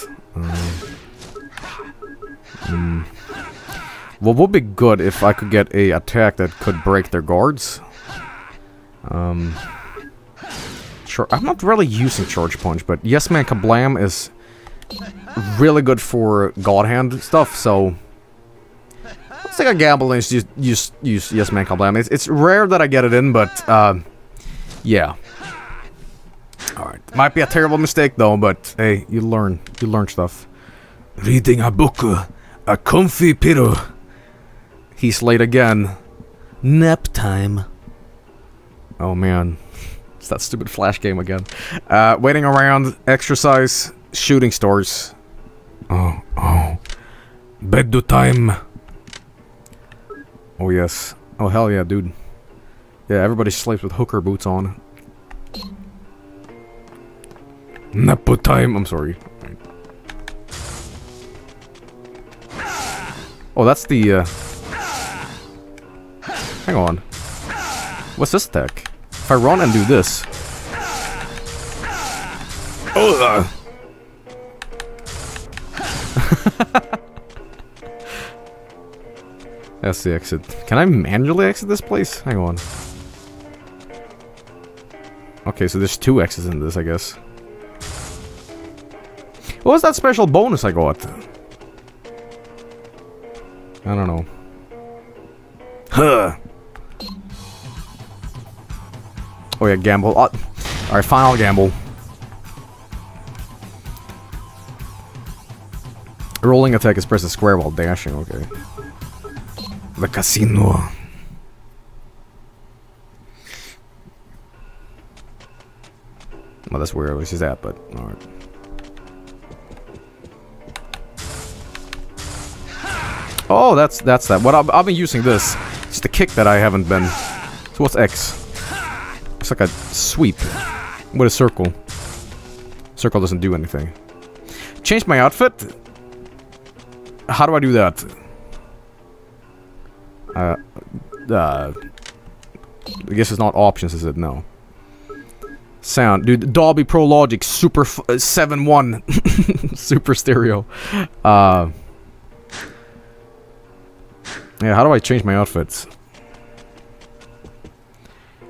What would be good if I could get a attack that could break their guards? Sure. I'm not really using charge punch, but yes, man, kablam is. Really good for God Hand stuff, so let's take a gamble and just use yes man kablam. It's rare that I get it in, but yeah. Alright. Might be a terrible mistake though, but hey, you learn stuff. Reading a book, a comfy pillow. He's late again. Nap time. Oh man. It's that stupid flash game again. Waiting around, exercise. Shooting stars. Oh, oh. Bed to time. Oh, yes. Oh, hell yeah, dude. Yeah, everybody sleeps with hooker boots on. Napo time. I'm sorry. Oh, that's the, Hang on. What's this attack? If I run and do this... Oh, that's the exit. Can I manually exit this place? Hang on. Okay, so there's two exits in this, I guess. What was that special bonus I got? I don't know. Huh. Oh yeah, gamble. Alright, final gamble. Rolling attack is press a square while dashing, okay. The casino. Well, that's where Elvis is at, but alright. Oh, that's that. What I've been using this. It's the kick that I haven't been. So what's X? It's like a sweep. What is circle? Circle doesn't do anything. Change my outfit? How do I do that? I guess it's not options, is it? No. Sound, dude. Dolby Pro Logic Super 7.1 Super Stereo. Yeah. How do I change my outfits?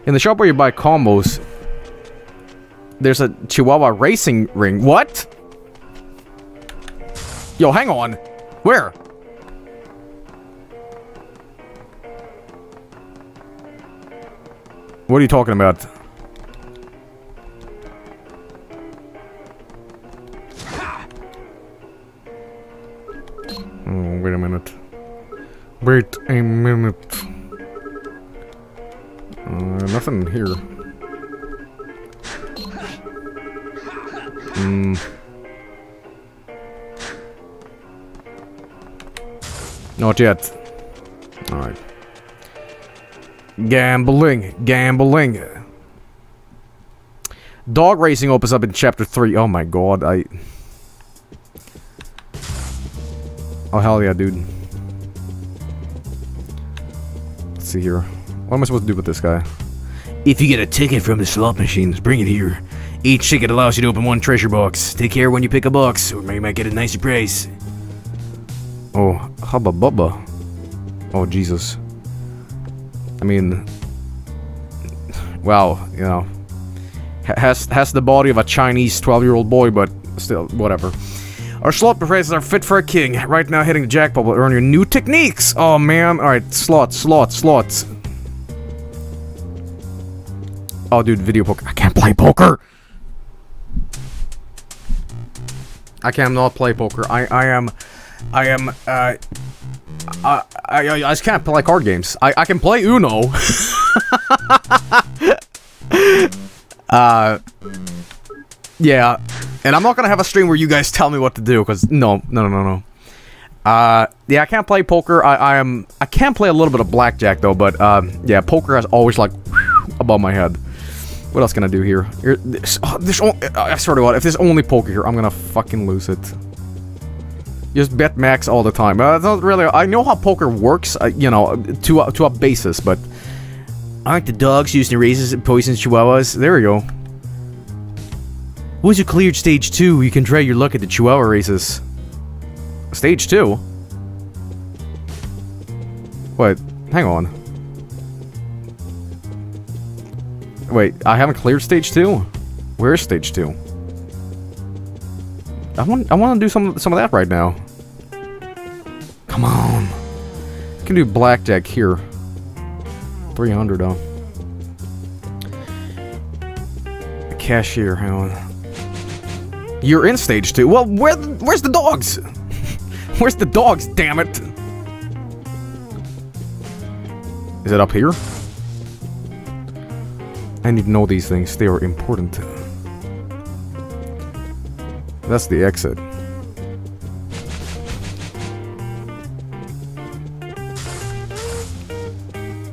In the shop where you buy combos, there's a Chihuahua racing ring. What? Yo, hang on. Where? What are you talking about? Oh, wait a minute. Wait a minute. Nothing here. Not yet. Alright. Gambling. Gambling. Dog racing opens up in chapter 3. Oh my god, oh hell yeah, dude. Let's see here. What am I supposed to do with this guy? If you get a ticket from the slot machines, bring it here. Each ticket allows you to open one treasure box. Take care when you pick a box, or you might get a nice surprise. Oh, hubba bubba. Oh, Jesus. I mean... wow, you know. Has the body of a Chinese 12-year-old boy, but still, whatever. Our slot prices are fit for a king. Right now, hitting the jackpot will earn your new techniques. Oh, man. Alright, slots, slots, slots. Oh, dude, video poker. I can't play poker. I cannot play poker. I just can't play card games. I can play Uno. Yeah. And I'm not gonna have a stream where you guys tell me what to do, cause no. Yeah, I can't play poker. I can play a little bit of blackjack though, but yeah, poker has always like whew, above my head. What else can I do here? I swear to God, if there's only poker here, I'm gonna fucking lose it. Just bet max all the time. That's not really. I know how poker works, you know, to a basis, but aren't the dogs used in races and poisons chihuahuas? There we go. Once you cleared stage 2, you can try your luck at the Chihuahua races. Stage 2? Wait, hang on. Wait, I haven't cleared stage 2? Where is stage 2? I want to do some of that right now. Come on. I can do blackjack here. 300, though. Cashier, hang on. You're in stage 2. Well, where's the dogs? Where's the dogs, damn it? Is it up here? I need to know these things. They are important. That's the exit.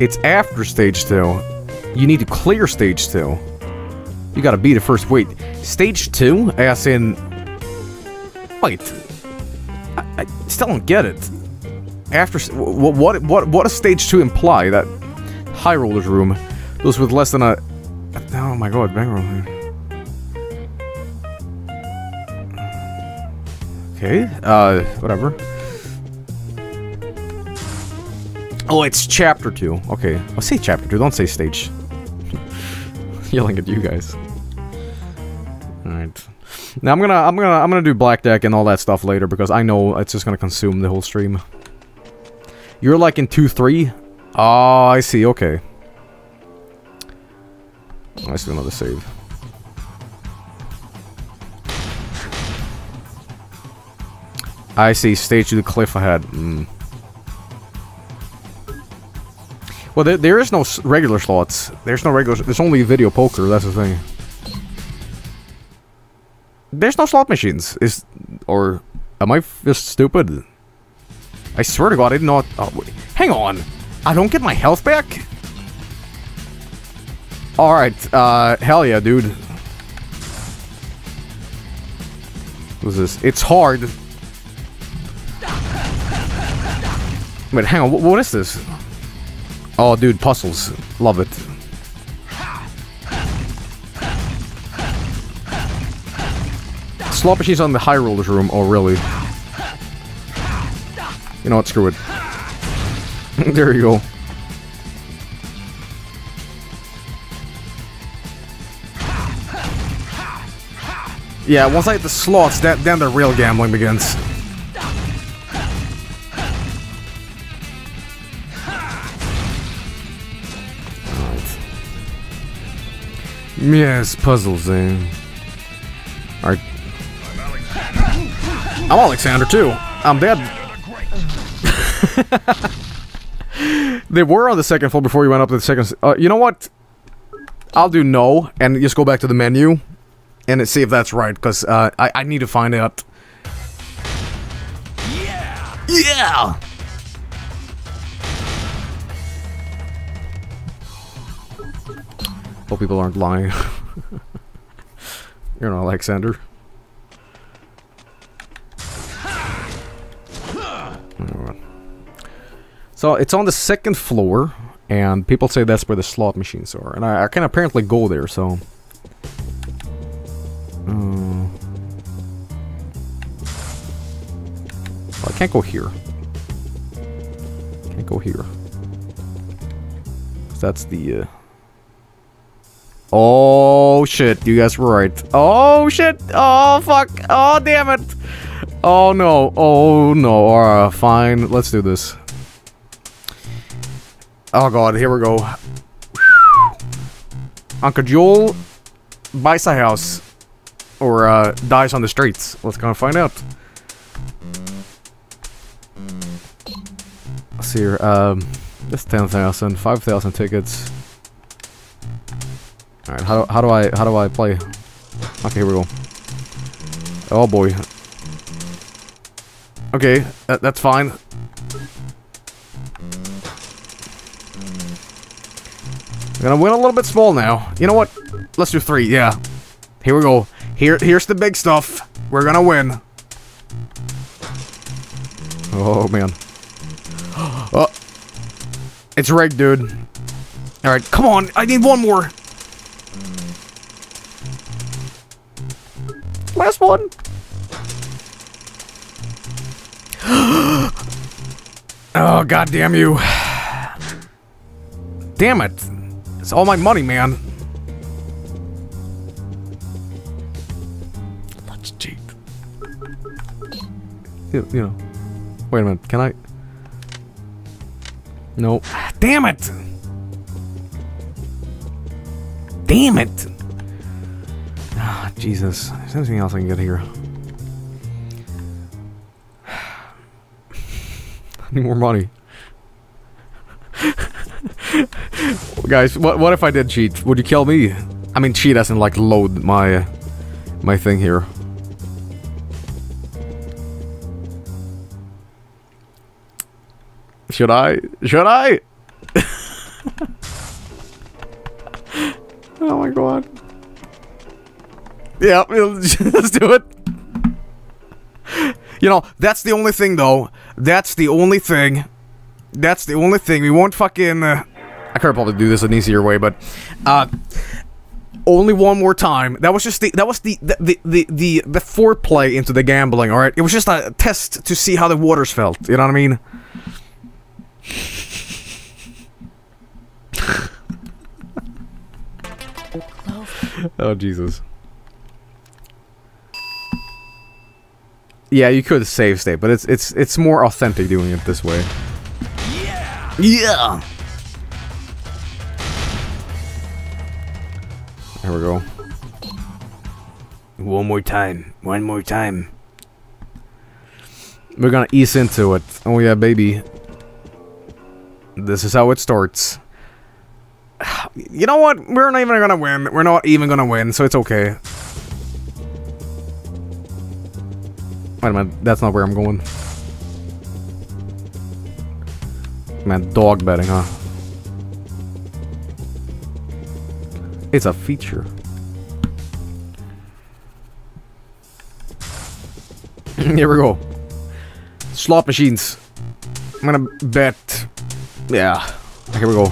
It's after stage 2. You need to clear stage 2. You gotta beat it first. Wait, stage 2? As in... wait. I still don't get it. After... what does stage 2 imply? That... high roller's room. Those with less than a... oh my god, bankroll. Okay, whatever. Oh, it's chapter 2. Okay, I'll say chapter 2, don't say stage. Yelling at you guys. All right. Now I'm gonna do blackjack and all that stuff later because I know it's just gonna consume the whole stream. You're like in 2-3. Ah, I see. Okay. Oh, I see another save. I see. Stage to the cliff ahead. Well, there is no regular slots. There's no regular... there's only video poker, that's the thing. There's no slot machines. Is... or... am I just stupid? I swear to God, I did not... oh, wait. Hang on! I don't get my health back? Alright, hell yeah, dude. What's this? It's hard. Wait, hang on, what is this? Oh, dude, puzzles. Love it. Slot machines on the high rollers room. Oh, really? You know what? Screw it. There you go. Yeah, once I hit the slots, then the real gambling begins. Yeah, it's puzzles, then. Alright. I'm Alexander, too. I'm dead. They were on the second floor before you went up to the second... you know what? I'll do no, and just go back to the menu. And see if that's right, because I need to find out. Yeah! Yeah! Hope people aren't lying. You're not Alexander. So it's on the second floor, and people say that's where the slot machines are, and I can apparently go there, so... Well, I can't go here. Can't go here. That's the... Oh shit, you guys were right. Oh shit! Oh fuck! Oh damn it! Oh no, oh no, alright, fine, let's do this. Oh god, here we go. Uncle Joel buys a house. Or, dies on the streets. Let's go and find out. Let's see here, that's 10,000, 5,000 tickets. Alright, how do I play? Okay, here we go. Oh boy. Okay, that's fine. I'm gonna win a little bit small now. You know what? Let's do 3, yeah. Here we go. Here's the big stuff. We're gonna win. Oh man. Oh. It's rigged, dude. Alright, come on, I need one more. Last one. Oh, god damn you. Damn it. It's all my money, man. Let's cheat. You know. Wait a minute. Can I? No. Damn it. Damn it. Jesus, is there anything else I can get here? I need more money. Guys, what if I did cheat? Would you kill me? I mean, cheat as in like load my thing here. Should I? Should I? Oh my god. Yeah, let's do it. You know, that's the only thing, though. That's the only thing. That's the only thing. We won't fucking... I could probably do this an easier way, but... only one more time. That was just the... That was the foreplay into the gambling, alright? It was just a test to see how the waters felt. You know what I mean? Oh, Jesus. Yeah, you could save state, but it's more authentic doing it this way. Yeah. Yeah. Here we go. One more time. One more time. We're gonna ease into it. Oh yeah, baby. This is how it starts. You know what? We're not even gonna win. We're not even gonna win, so it's okay. Wait a minute, that's not where I'm going. Man, dog betting, huh? It's a feature. Here we go. Slot machines. I'm gonna bet. Yeah. Here we go.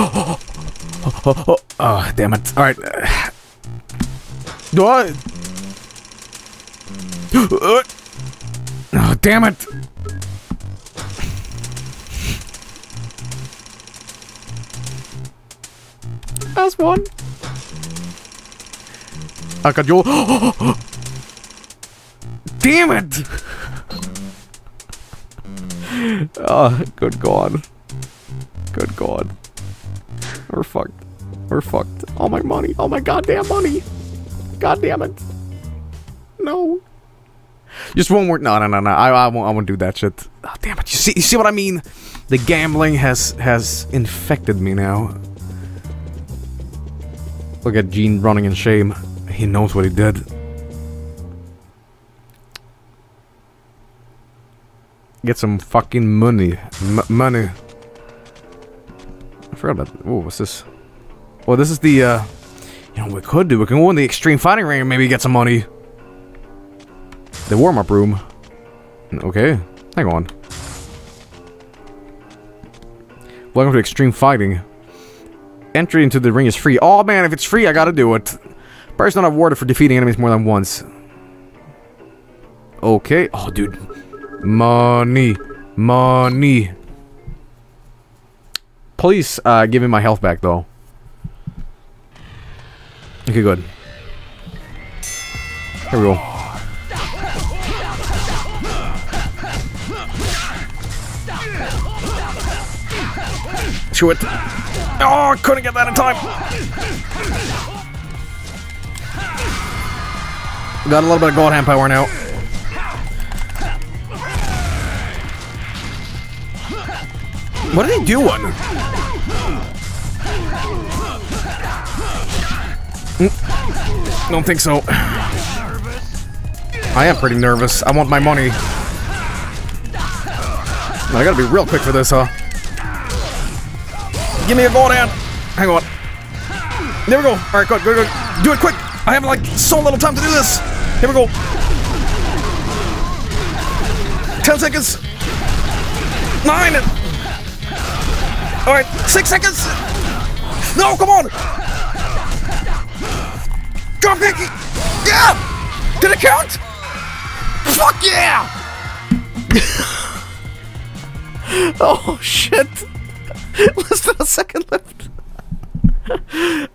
Oh, damn it. Alright. Do I... Oh, damn it! That's one. I got you. Damn it! Oh, good god. Good god. We're fucked. her fucked. All my money. All my goddamn money. God damn it. No. Just one more. No, no, no, no. I won't do that shit. Oh, damn it. You see what I mean? The gambling has infected me now. Look at Gene running in shame. He knows what he did. Get some fucking money. Money. I forgot about... Ooh, what's this? Well, this is the, you know what we could do? We can go in the Extreme Fighting Ring and maybe get some money. The warm-up room. Okay. Hang on. Welcome to Extreme Fighting. Entry into the ring is free. Oh, man, if it's free, I gotta do it. Person not awarded for defeating enemies more than once. Okay. Oh, dude. Money. Money. Please, give me my health back, though. Okay, good. Here we go. Chew it. Oh, I couldn't get that in time. Got a little bit of gold hand power now. What are they doing? Don't think so. I am pretty nervous. I want my money. I gotta be real quick for this, huh? Give me a gold hand. Hang on. There we go. Alright, good, good, good. Do it quick. I have like so little time to do this. Here we go. 10 seconds. 9. Alright, 6 seconds! No, come on! Drop kick! Yeah! Did it count? Fuck yeah! Oh shit! Less than a second left.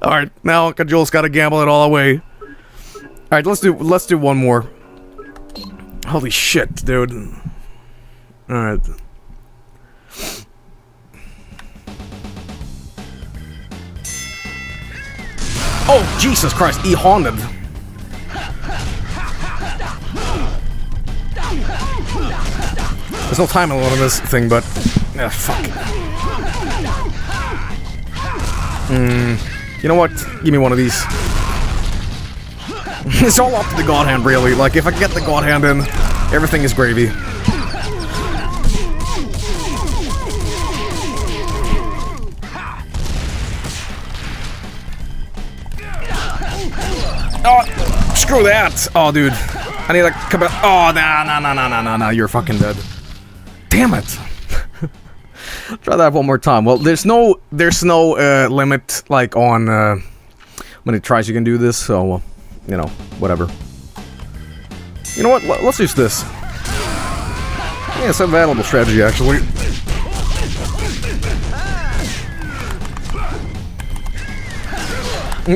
Alright, now Uncle Joel's gotta gamble it all away. Alright, let's do one more. Holy shit, dude. Alright. Oh, Jesus Christ, he haunted. There's no time limit on this thing, but... Ah, fuck. You know what? Give me one of these. It's all up to the God Hand, really. Like, if I get the God Hand in, everything is gravy. Oh, screw that! Oh, dude. I need to come out. Oh, nah, nah, nah, nah, nah, nah, nah. You're fucking dead. Damn it! Try that one more time. Well, there's no limit, like, on many tries you can do this, so, you know, whatever. You know what? Let's use this. Yeah, it's a valuable strategy, actually.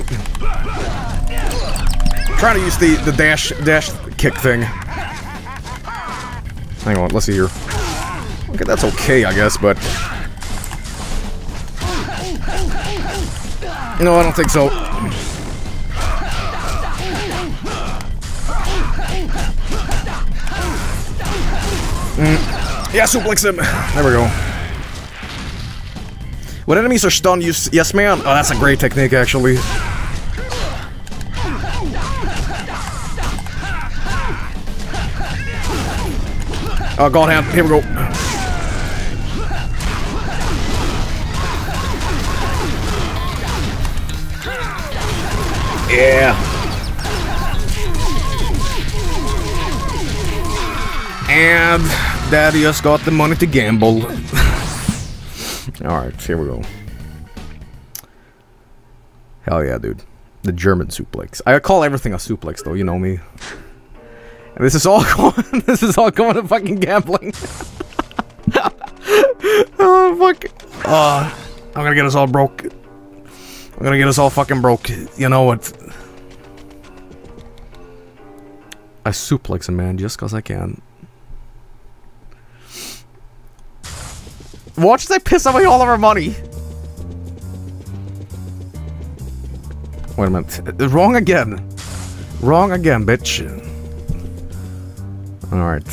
Mm-mm. Trying to use the dash kick thing. Hang on, let's see here. Okay, that's okay, I guess, but... No, I don't think so. Yeah, suplex him! There we go. When enemies are stunned, use yes man. Oh, that's a great technique, actually. Oh, God hand. Here we go. Yeah. And Daddy just got the money to gamble. Alright, here we go. Hell yeah, dude. The German suplex. I call everything a suplex, though. You know me. This is all going. This is all going to fucking gambling. Oh fuck! I'm gonna get us all broke. I'm gonna get us all fucking broke. You know what? I suplex a man just cause I can. Watch they piss away all of our money. Wait a minute. Wrong again. Wrong again, bitch. Alright.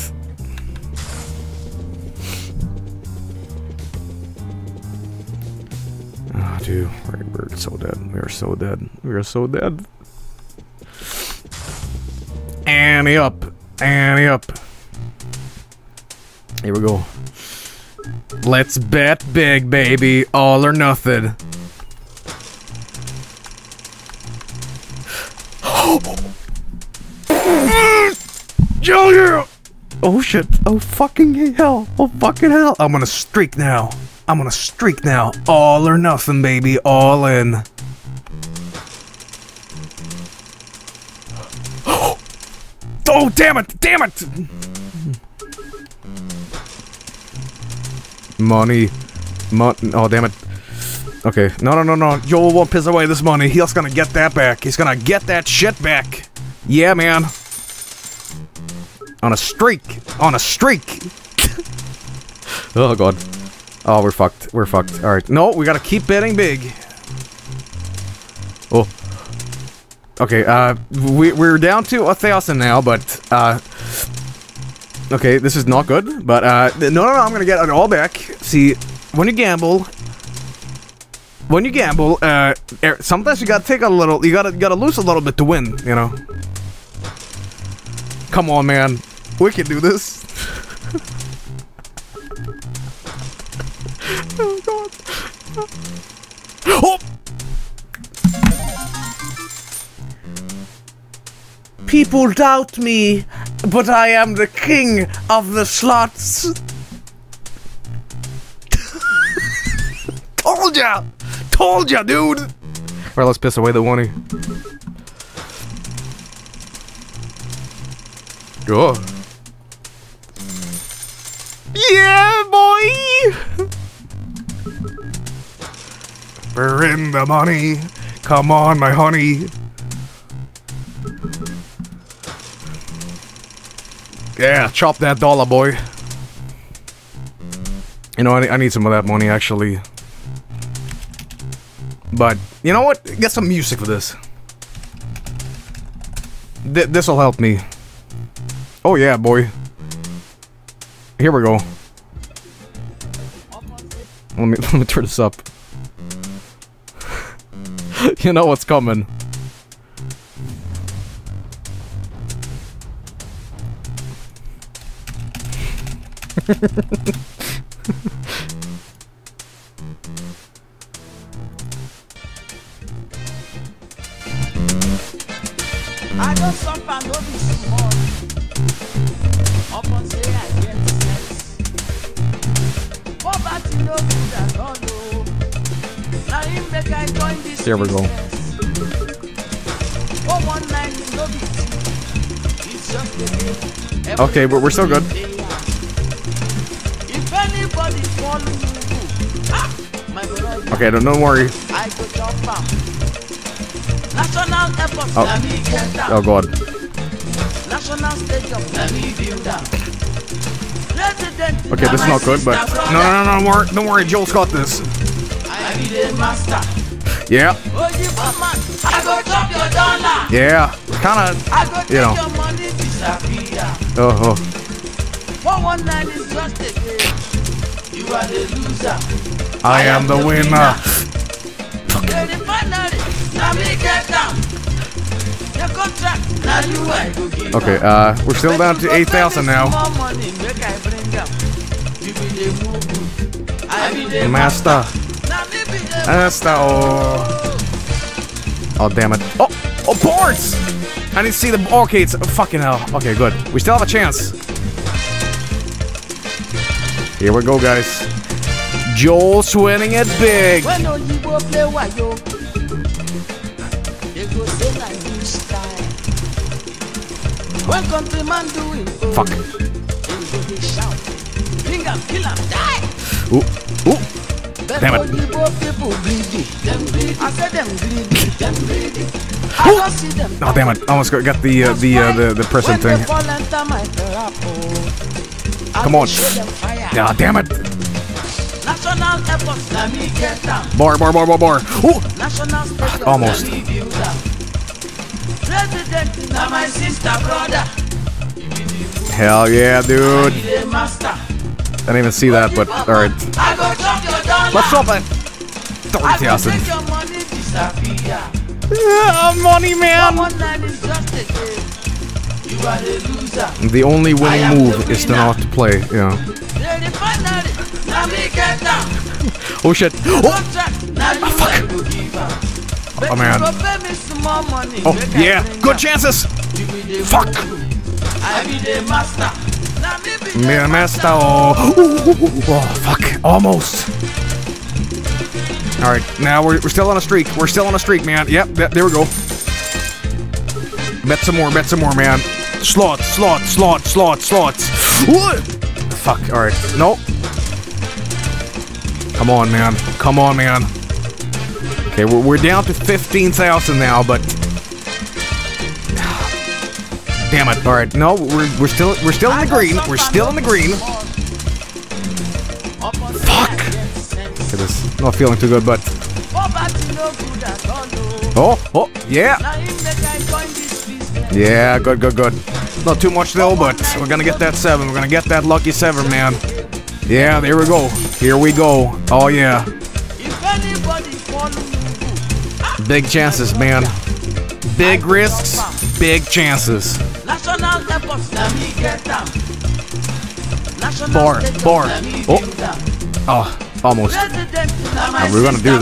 Ah, oh, dude. We're so dead. We are so dead. We are so dead. Annie up. Annie up. Here we go. Let's bet big, baby. All or nothing. Oh shit. Oh fucking hell. Oh fucking hell. I'm gonna streak now. I'm gonna streak now. All or nothing, baby. All in. Oh damn it! Damn it! Money. Oh damn it. Okay. No, no, no, no. Joel won't piss away this money. He's gonna get that back. He's gonna get that shit back. Yeah, man. On a streak. On a streak. Oh god. Oh, we're fucked. We're fucked. Alright. No, we gotta keep betting big. Oh. Okay, we're down to 1,000 now, but, okay, this is not good, but, no, no, no, I'm gonna get it all back. See, when you gamble, sometimes you gotta take a little, you gotta lose a little bit to win, you know? Come on, man. We can do this. Oh, God. Oh! People doubt me, but I am the king of the slots. Told ya! Told ya, dude! Alright, let's piss away the money. Oh. Yeah, boy! We're in the money. Come on, my honey. Yeah, chop that dollar, boy. You know, I need some of that money, actually. But, you know what? Get some music for this. This'll help me. Oh, yeah, boy. Here we go. Let me turn this up. You know what's coming. There we go. Okay, we're so good. Okay, don't worry. Oh, oh god. Okay, this is not good, but no, no, no, no, don't worry, Joel's got this. Yeah. Yeah. Kinda, you know. Oh, oh. I am the winner. Okay, we're still down to 8,000 now. Master. Master, oh. Oh, damn it. Oh, oh, boards! I didn't see the arcades. Okay, fucking hell. Okay, good. We still have a chance. Here we go, guys. Joel's winning it big. Fuck. Ooh. Ooh. Damn it. Oh, damn it. I almost got the prison thing. Come on. Ah, damn it. National efforts. Let me get down. More. Ooh. National special. Almost. President, now my sister, brother. Hell yeah, dude. I didn't even see that, but alright. Let's drop it. 30,000. Money, man. The only winning move is to not to play, yeah. Oh shit. Oh, fuck. Oh man. Oh yeah, good chances. Fuck. Mere master. Oh fuck, almost. All right, now we're still on a streak. We're still on a streak, man. Yep, there we go. Bet some more, man. Slots. What? Fuck. All right. No. Come on, man. Okay, we're down to 15,000 now, but damn it! All right, no, we're still in the green. We're still in the green. Fuck! Look at this. Not feeling too good, but oh, yeah, good. Not too much though, but we're gonna get that seven. We're gonna get that lucky seven, man. Yeah, there we go. Here we go. Oh yeah. Big chances, man. Big risks, big chances. Bar. Oh, almost. Now, we're gonna do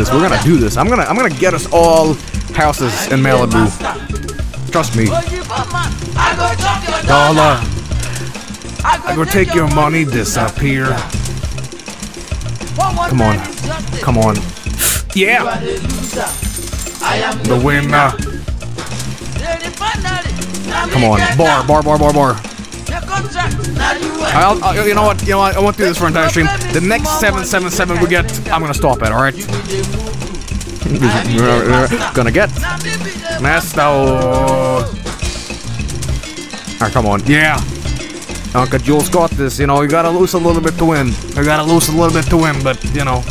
this. I'm gonna get us all houses in Malibu. Trust me. Dollar. I go take your money, disappear. Come on. Yeah. The winner. Come on, bar. You know what? I won't do this for an entire stream. The next 777 we get, I'm gonna stop it. All right. Gonna get Master. All right, come on. Yeah. Uncle Jules got this. You know, you gotta lose a little bit to win. But you know.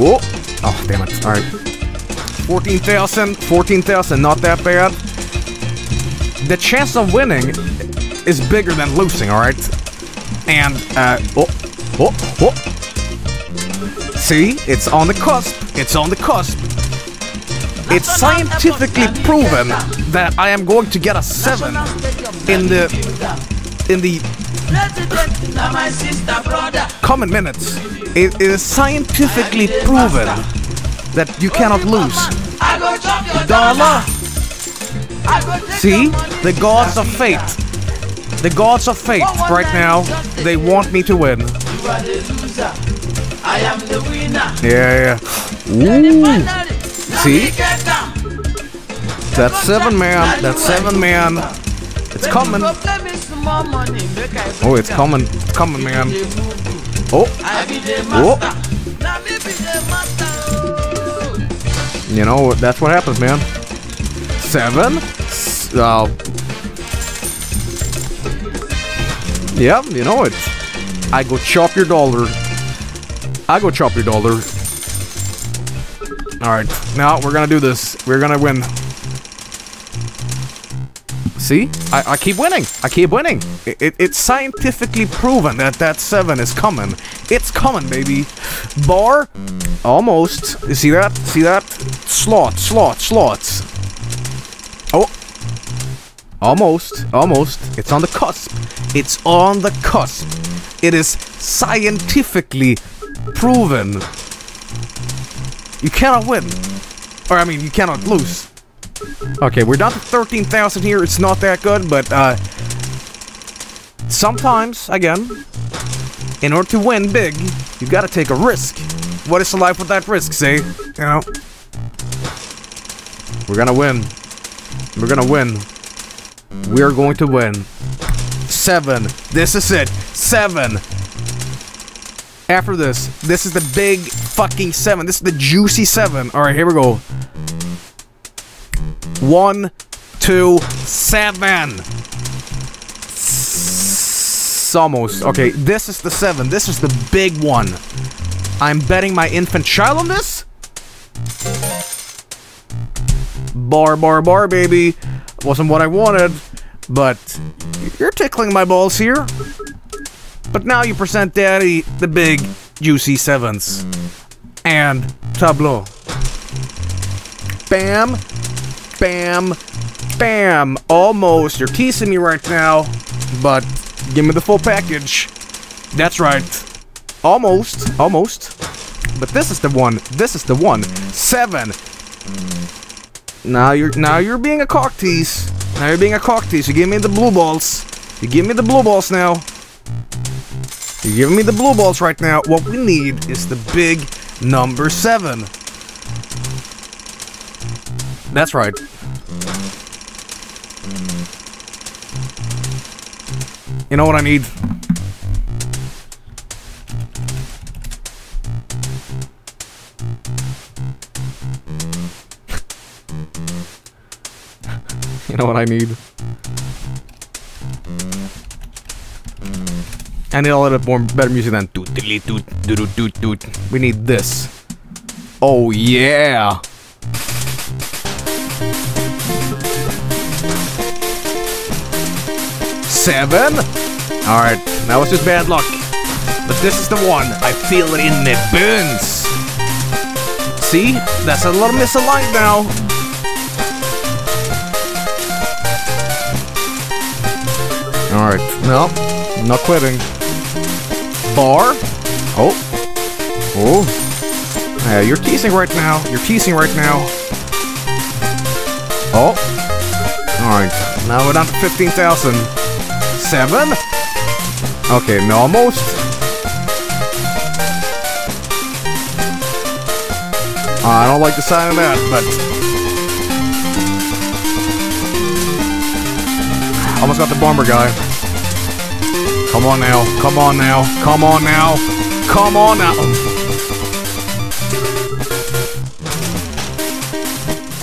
Whoa. Oh, damn it. All right. 14,000, not that bad. The chance of winning is bigger than losing, alright? And, see? It's on the cusp. It's scientifically proven that I am going to get a 7 in the common minutes. It is scientifically proven that you cannot lose. Dollar. See? The gods of fate right now, they want me to win. Yeah. Ooh. See? That's seven, man. It's coming. Oh, it's coming, man. Oh. You know, that's what happens, man. Seven? Oh. Yeah, you know it. I go chop your dollar. Alright, now we're gonna do this. We're gonna win. See? I keep winning. It's scientifically proven that seven is coming. It's coming, baby. Bar? Almost. You see that? Slots. Oh. Almost. It's on the cusp. It is scientifically proven. You cannot win. Or, I mean, you cannot lose. Okay, we're down to 13,000 here. It's not that good, but, sometimes, again, in order to win big, you gotta take a risk. What is the life without risk, say? You know? We're gonna win. We're going to win. Seven. This is it. Seven. After this, this is the big fucking seven. This is the juicy seven. Alright, here we go. 1, 2, 7. Almost. Okay, this is the seven. This is the big one. I'm betting my infant child on this. Bar, bar, bar, baby. Wasn't what I wanted, but you're tickling my balls here. But now you present daddy the big juicy sevens and tableau. Bam, bam, bam. Almost. You're teasing me right now, but give me the full package. That's right. Almost, almost. But this is the one. This is the one. 7. Now you're being a cock tease. Now you're being a cock tease. You give me the blue balls. You give me the blue balls now. You're giving me the blue balls right now. What we need is the big number 7. That's right. You know what I need? You know what I need? I need a little bit more better music than toot toot toot toot toot. We need this. Oh yeah. Seven? Alright, that was just bad luck. But this is the one. I feel it in my bones. See? That's a little misaligned now. Alright, no, not quitting. Bar? Oh. Oh. Yeah, you're teasing right now. You're teasing right now. Oh. Alright, now we're down to 15,000. 7? Okay, no, almost. I don't like the sound of that, but... Almost got the bomber guy. Come on now, come on now, come on now, come on now!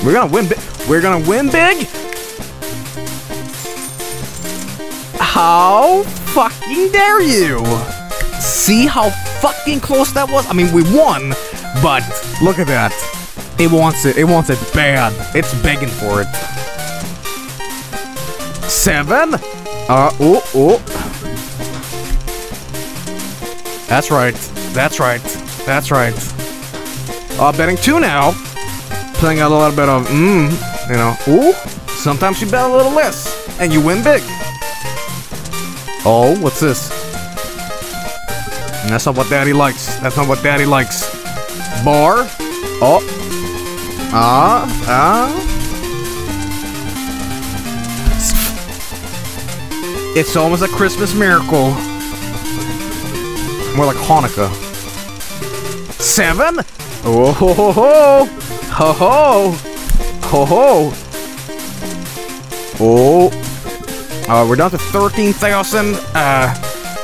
We're gonna win big! We're gonna win big? How fucking dare you? See how fucking close that was? I mean, we won, but look at that. It wants it bad. It's begging for it. 7? Oh, oh. That's right, that's right, that's right. Betting 2 now. Playing a little bit of, you know, ooh. Sometimes you bet a little less, and you win big. Oh, what's this? That's not what daddy likes. That's not what daddy likes. Bar. Oh. It's almost a Christmas miracle. More like Hanukkah. 7? Oh ho ho ho! Ho ho! Ho ho! Oh. We're down to 13,000,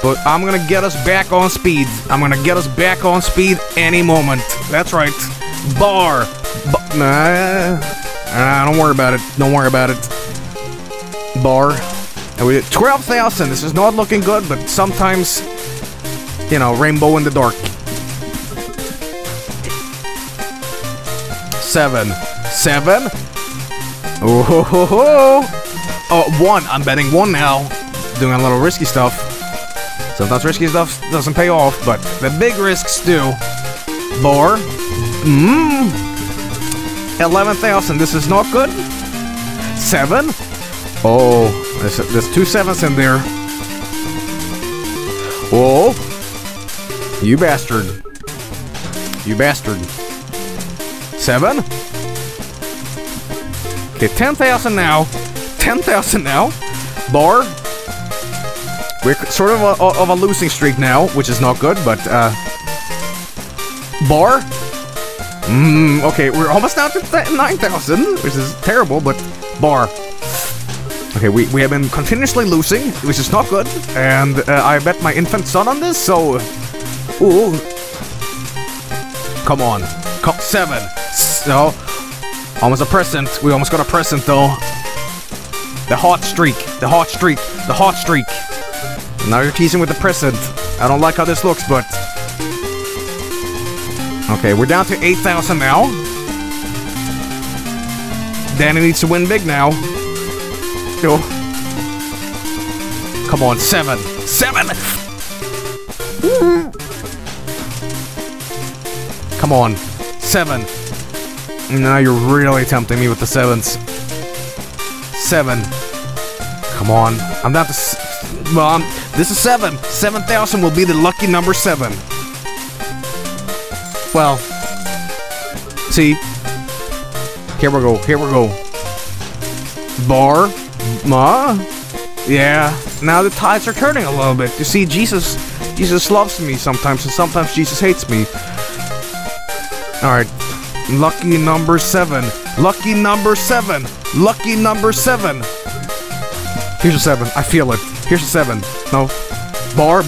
but I'm gonna get us back on speed. I'm gonna get us back on speed any moment. That's right. Bar. Don't worry about it. Don't worry about it. Bar. And we did 12,000. This is not looking good, but sometimes, you know, rainbow in the dark. 7. 7? Oh ho ho ho! Oh, 1. I'm betting 1 now. Doing a little risky stuff. Sometimes risky stuff doesn't pay off, but the big risks do. Bar. 11,000. This is not good. 7. Oh, there's 2 sevens in there. Oh. You bastard. You bastard. 7. Okay, 10,000 now. 10,000 now. Bar. We're sort of a losing streak now, which is not good, but bar. Okay, we're almost down to 9,000, which is terrible, but bar. Okay, we have been continuously losing, which is not good, and I bet my infant son on this, so... Ooh. Come on. Cup 7. So... Almost a present. We almost got a present, though. The hot streak, the hot streak, the hot streak. Now you're teasing with the present. I don't like how this looks, but... Okay, we're down to 8,000 now. Danny needs to win big now. Go. Come on, 7. 7! Come on, 7. Now you're really tempting me with the 7s. 7. Come on. I'm not the... Well, this is 7. 7,000 will be the lucky number 7. Well. See? Here we go. Here we go. Bar. Ma? Yeah. Now the tides are turning a little bit. You see, Jesus loves me sometimes, and sometimes Jesus hates me. Alright. Lucky number 7. Lucky number 7. Lucky number 7. Here's a 7. I feel it. Here's a 7. No. Bar.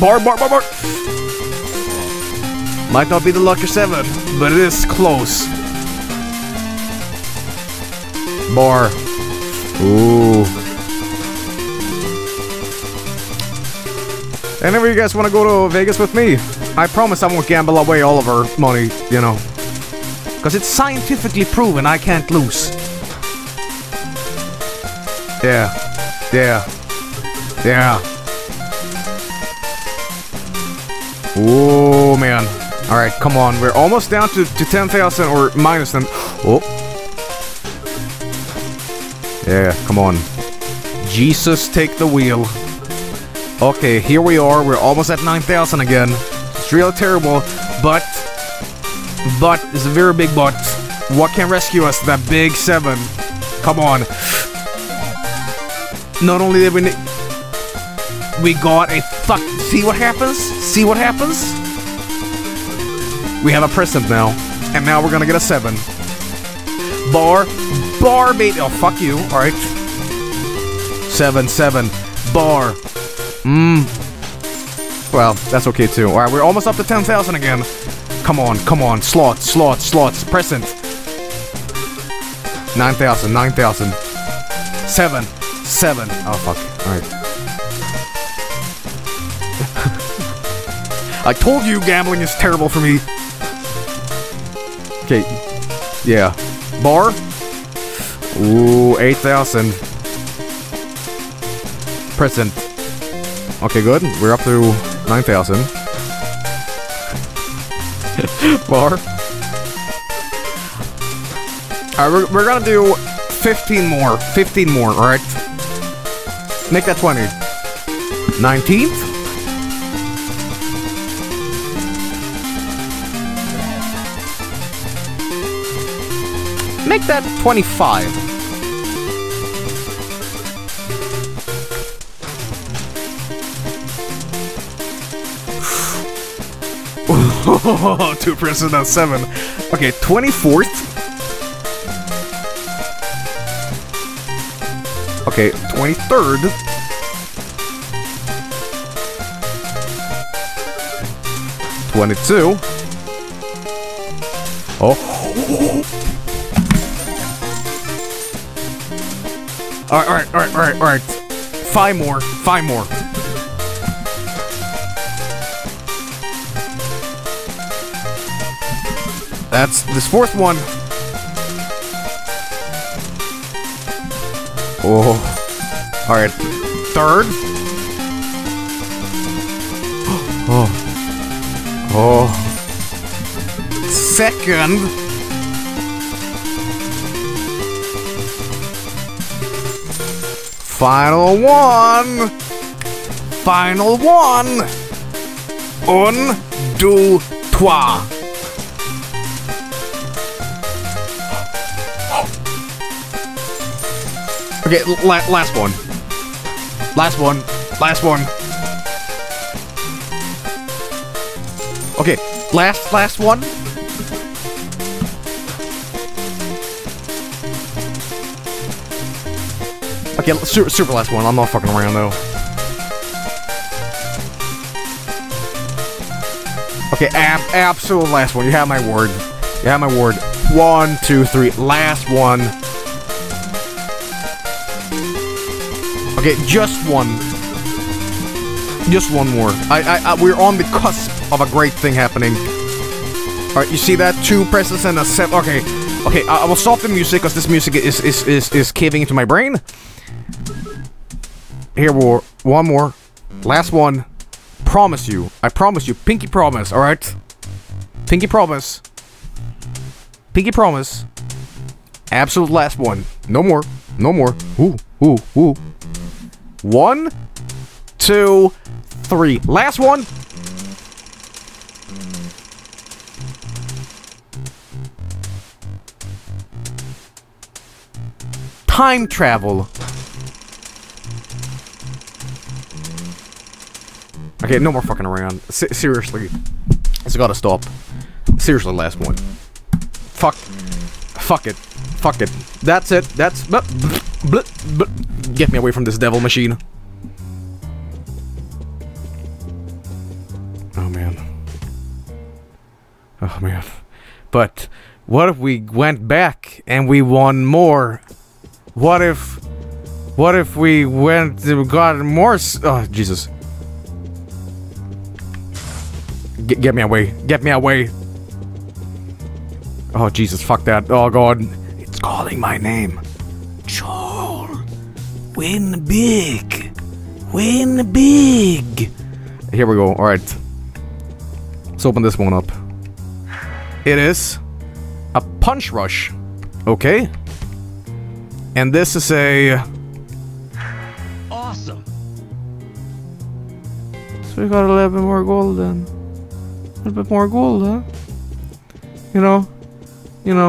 Might not be the lucky 7, but it is close. Bar. Ooh. And if you guys want to go to Vegas with me, I promise I won't gamble away all of our money, you know. Because it's scientifically proven I can't lose. Yeah. Yeah. Oh man. Alright, come on. We're almost down to 10,000 or minus them. Oh. Yeah, come on. Jesus, take the wheel. Okay, here we are. We're almost at 9,000 again. It's really terrible, but, it's a very big but. What can rescue us? That big 7. Come on. Not only did we got a fuck. See what happens? See what happens? We have a present now, and now we're gonna get a 7. Bar, baby. Oh, fuck you. All right. 7, 7. Bar. Well, that's okay too. All right, we're almost up to 10,000 again. Come on. Slots. Present. 9,000. 7. 7. Oh, fuck. Alright. I told you gambling is terrible for me. Okay. Yeah. Bar? Ooh, 8,000. Present. Okay, good. We're up to 9,000. Bar? Alright, we're gonna do 15 more. 15 more, alright? Make that 20. 19th? Make that 25. Oh, 2% on 7. Okay, 24th. Okay, 23rd. Oh. Alright. 5 more. That's this 4th one. Oh. Alright. 3rd. Oh. Oh. 2nd. Final one. 1, 2, 3. Okay, last one. Okay, last one. Okay, super last one. I'm not fucking around though. Okay, absolute last one. You have my word. 1, 2, 3. Last one. Okay, just one. Just one more. We're on the cusp of a great thing happening. Alright, you see that? Two presses and a set. Okay. Okay, I will stop the music because this music is caving into my brain. Here, one more. Last one. Promise you. I promise you. Pinky promise, alright? Pinky promise. Pinky promise. Absolute last one. No more. No more. Ooh, ooh, ooh. 1, 2, 3. Last one. Time travel. Okay, no more fucking around. Seriously. It's gotta stop. Seriously, last one. Fuck. Fuck it. Fuck it. That's it. That's... Get me away from this devil machine. Oh, man. Oh, man. But what if we went back and we won more? What if we went and got more... Oh, Jesus. Get me away. Get me away. Oh, Jesus. Fuck that. Oh, God. It's calling my name. Joel. Win big. Win big. Here we go. Alright. Let's open this one up. It is a punch rush. Okay. And this is a... Awesome. So we got 11 more gold then. A little bit more gold, huh? You know,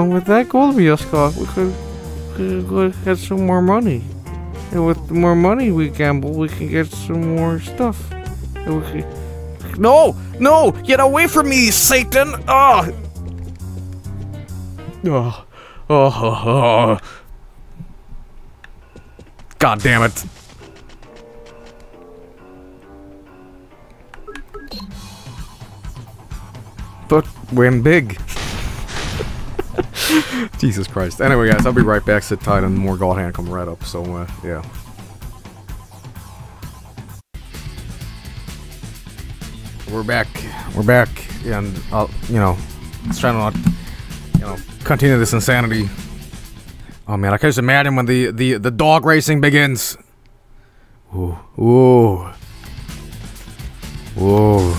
with that gold we just got, we could get some more money. And with the more money we gamble, we can get some more stuff. And we can... No! No! Get away from me, Satan! Ah! Oh. Oh, oh, oh. God damn it. But win big. Jesus Christ. Anyway, guys, I'll be right back. Sit tight and more God Hand come right up. So, yeah. We're back. We're back. And, I'll, you know, let's try to not, you know, continue this insanity. Oh, man, I can just imagine when the dog racing begins. Ooh. Ooh. Ooh.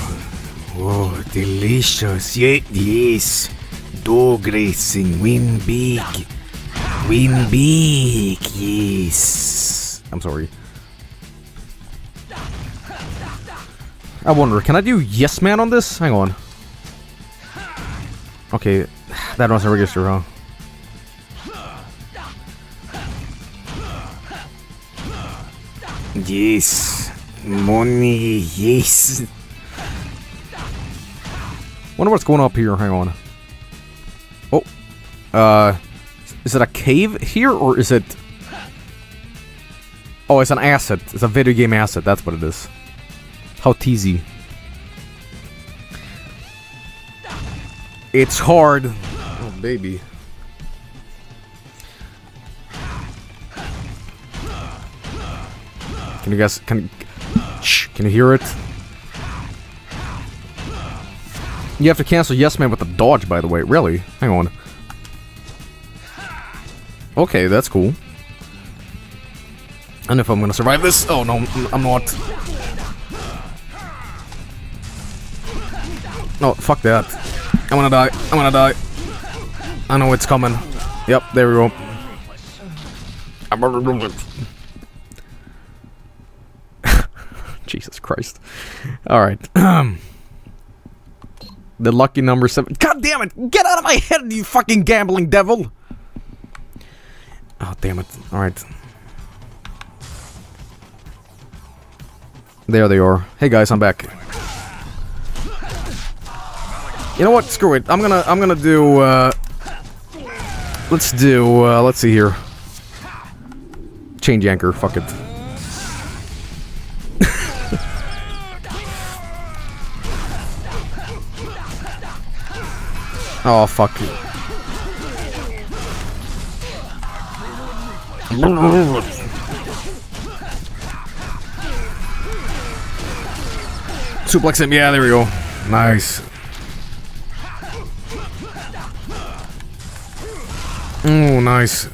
Oh, delicious, yes, dog racing, win big, win big, yes. I'm sorry. I wonder, can I do yes man on this? Hang on. Okay, that doesn't register, huh? Yes, money, yes. Wonder what's going up here. Hang on. Oh, is it a cave here or is it? Oh, it's an asset. It's a video game asset. That's what it is. How teasy. It's hard. Oh, baby. Can you guys? Can you hear it? You have to cancel yes man with the dodge, by the way. Really? Hang on. Okay, that's cool. I don't know if I'm gonna survive this. Oh no, I'm not. No, fuck that. I'm gonna die. I'm gonna die. I know it's coming. Yep, there we go. Jesus Christ. Alright. The lucky number 7. God damn it! Get out of my head, you fucking gambling devil! Oh, damn it. Alright. There they are. Hey guys, I'm back. You know what? Screw it. I'm gonna do, let's do, let's see here. Change anchor. Fuck it. Oh, fuck you. Suplex him. Yeah, there we go. Nice. Oh, nice.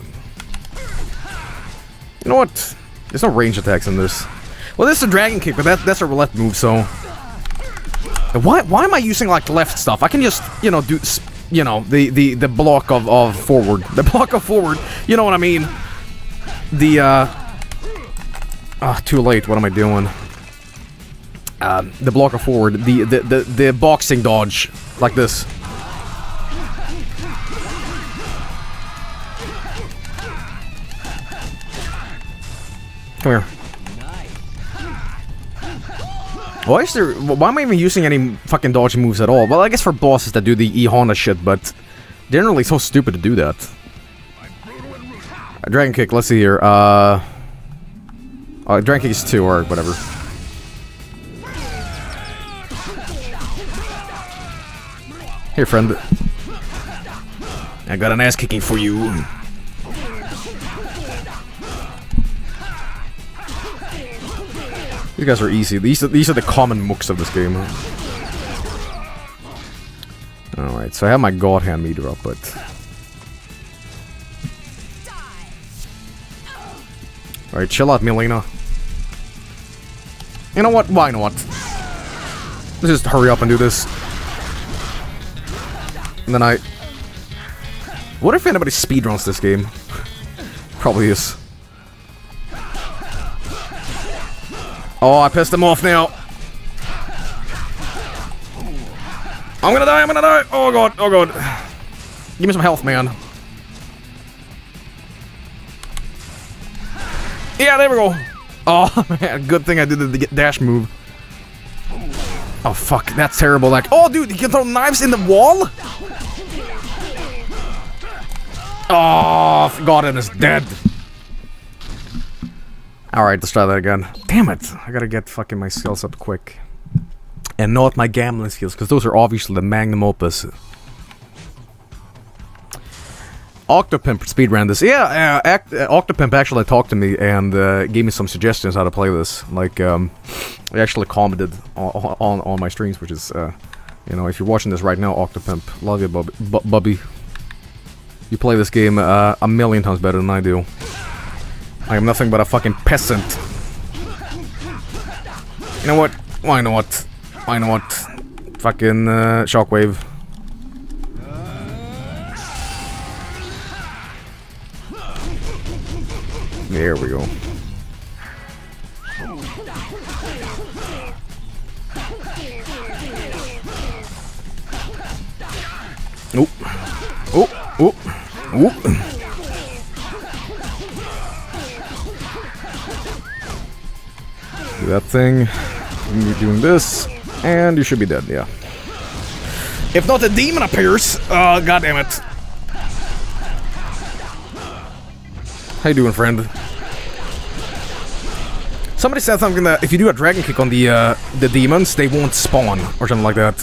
You know what? There's no range attacks in this. Well, this is a dragon kick, but that's a left move, so... Why am I using, like, left stuff? I can just, you know, do... You know, the block of forward. The block of forward. You know what I mean? The, Ah, too late. What am I doing? The block of forward. The boxing dodge. Like this. Come here. Why is there? Why am I even using any fucking dodge moves at all? Well, I guess for bosses that do the E-Honda shit, but they're generally so stupid to do that. Dragon kick. Let's see here. Dragon kick is 2 or whatever. Here, friend. I got an ass kicking for you. These guys are easy. These are the common mooks of this game. Alright, so I have my god hand meter up, but... Alright, chill out, Milena. You know what? Why not? Let's just hurry up and do this. And then I... What if anybody speedruns this game? Probably is. Oh, I pissed him off now. I'm gonna die, I'm gonna die! Oh god, oh god. Give me some health, man. Yeah, there we go. Oh, man, good thing I did the dash move. Oh, fuck, that's terrible. Like, oh, dude, you can throw knives in the wall? Oh, god, it is dead. Alright, let's try that again. Damn it! I gotta get fucking my skills up quick. And not my gambling skills, because those are obviously the magnum opus. Octopimp speedran this. Yeah, Octopimp actually talked to me and gave me some suggestions how to play this. Like, he actually commented on my streams, which is, you know, if you're watching this right now, Octopimp, love you, Bubby. You play this game a million times better than I do. I am nothing but a fucking peasant. You know what? Why not? Why not? Fucking shockwave. There we go. Oop. Oop. Oop. Oop. That thing, you're doing this, and you should be dead, yeah. If not, the demon appears! Oh, god damn it. How you doing, friend? Somebody said something that if you do a dragon kick on the demons, they won't spawn, or something like that.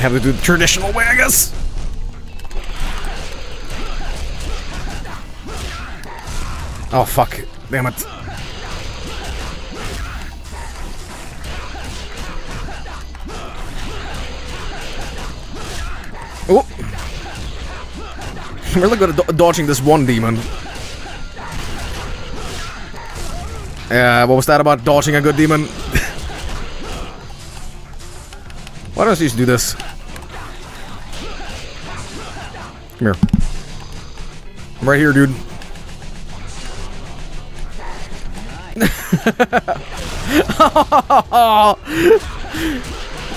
Have to do the traditional way, I guess. Oh, fuck. Damn it. Oh! I'm really good at dodging this one demon. What was that about dodging a good demon? Why don't I just do this? Come here. I'm right here, dude.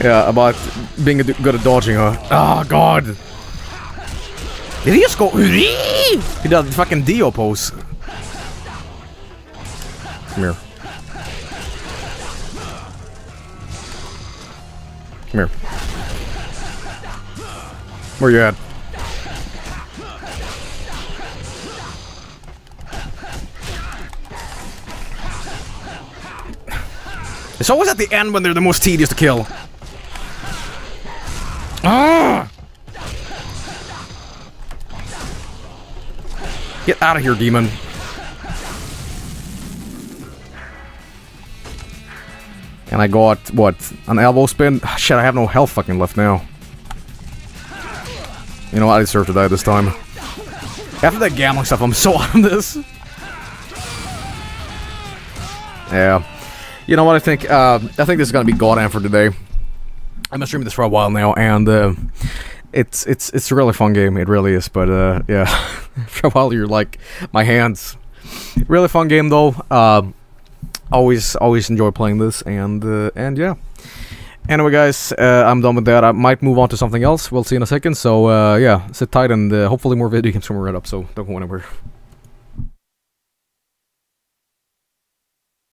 Yeah, about being good at dodging, huh? Oh, god. Did he just go? He does the fucking Dio pose. Come here. Come here. Where you at? It's always at the end when they're the most tedious to kill. Ah! Get out of here, demon. And I got, what, an elbow spin? Oh, shit, I have no health fucking left now. You know what? I deserve to die this time. After that gambling stuff, I'm so on this. Yeah. You know what? I think this is gonna be goddamn for today. I've been streaming this for a while now, and it's a really fun game. It really is. But yeah, for a while you're like my hands. Really fun game though. Always enjoy playing this, and yeah. Anyway, guys, I'm done with that. I might move on to something else. We'll see in a second. So, yeah, sit tight, and hopefully more video games come right up, so don't go anywhere.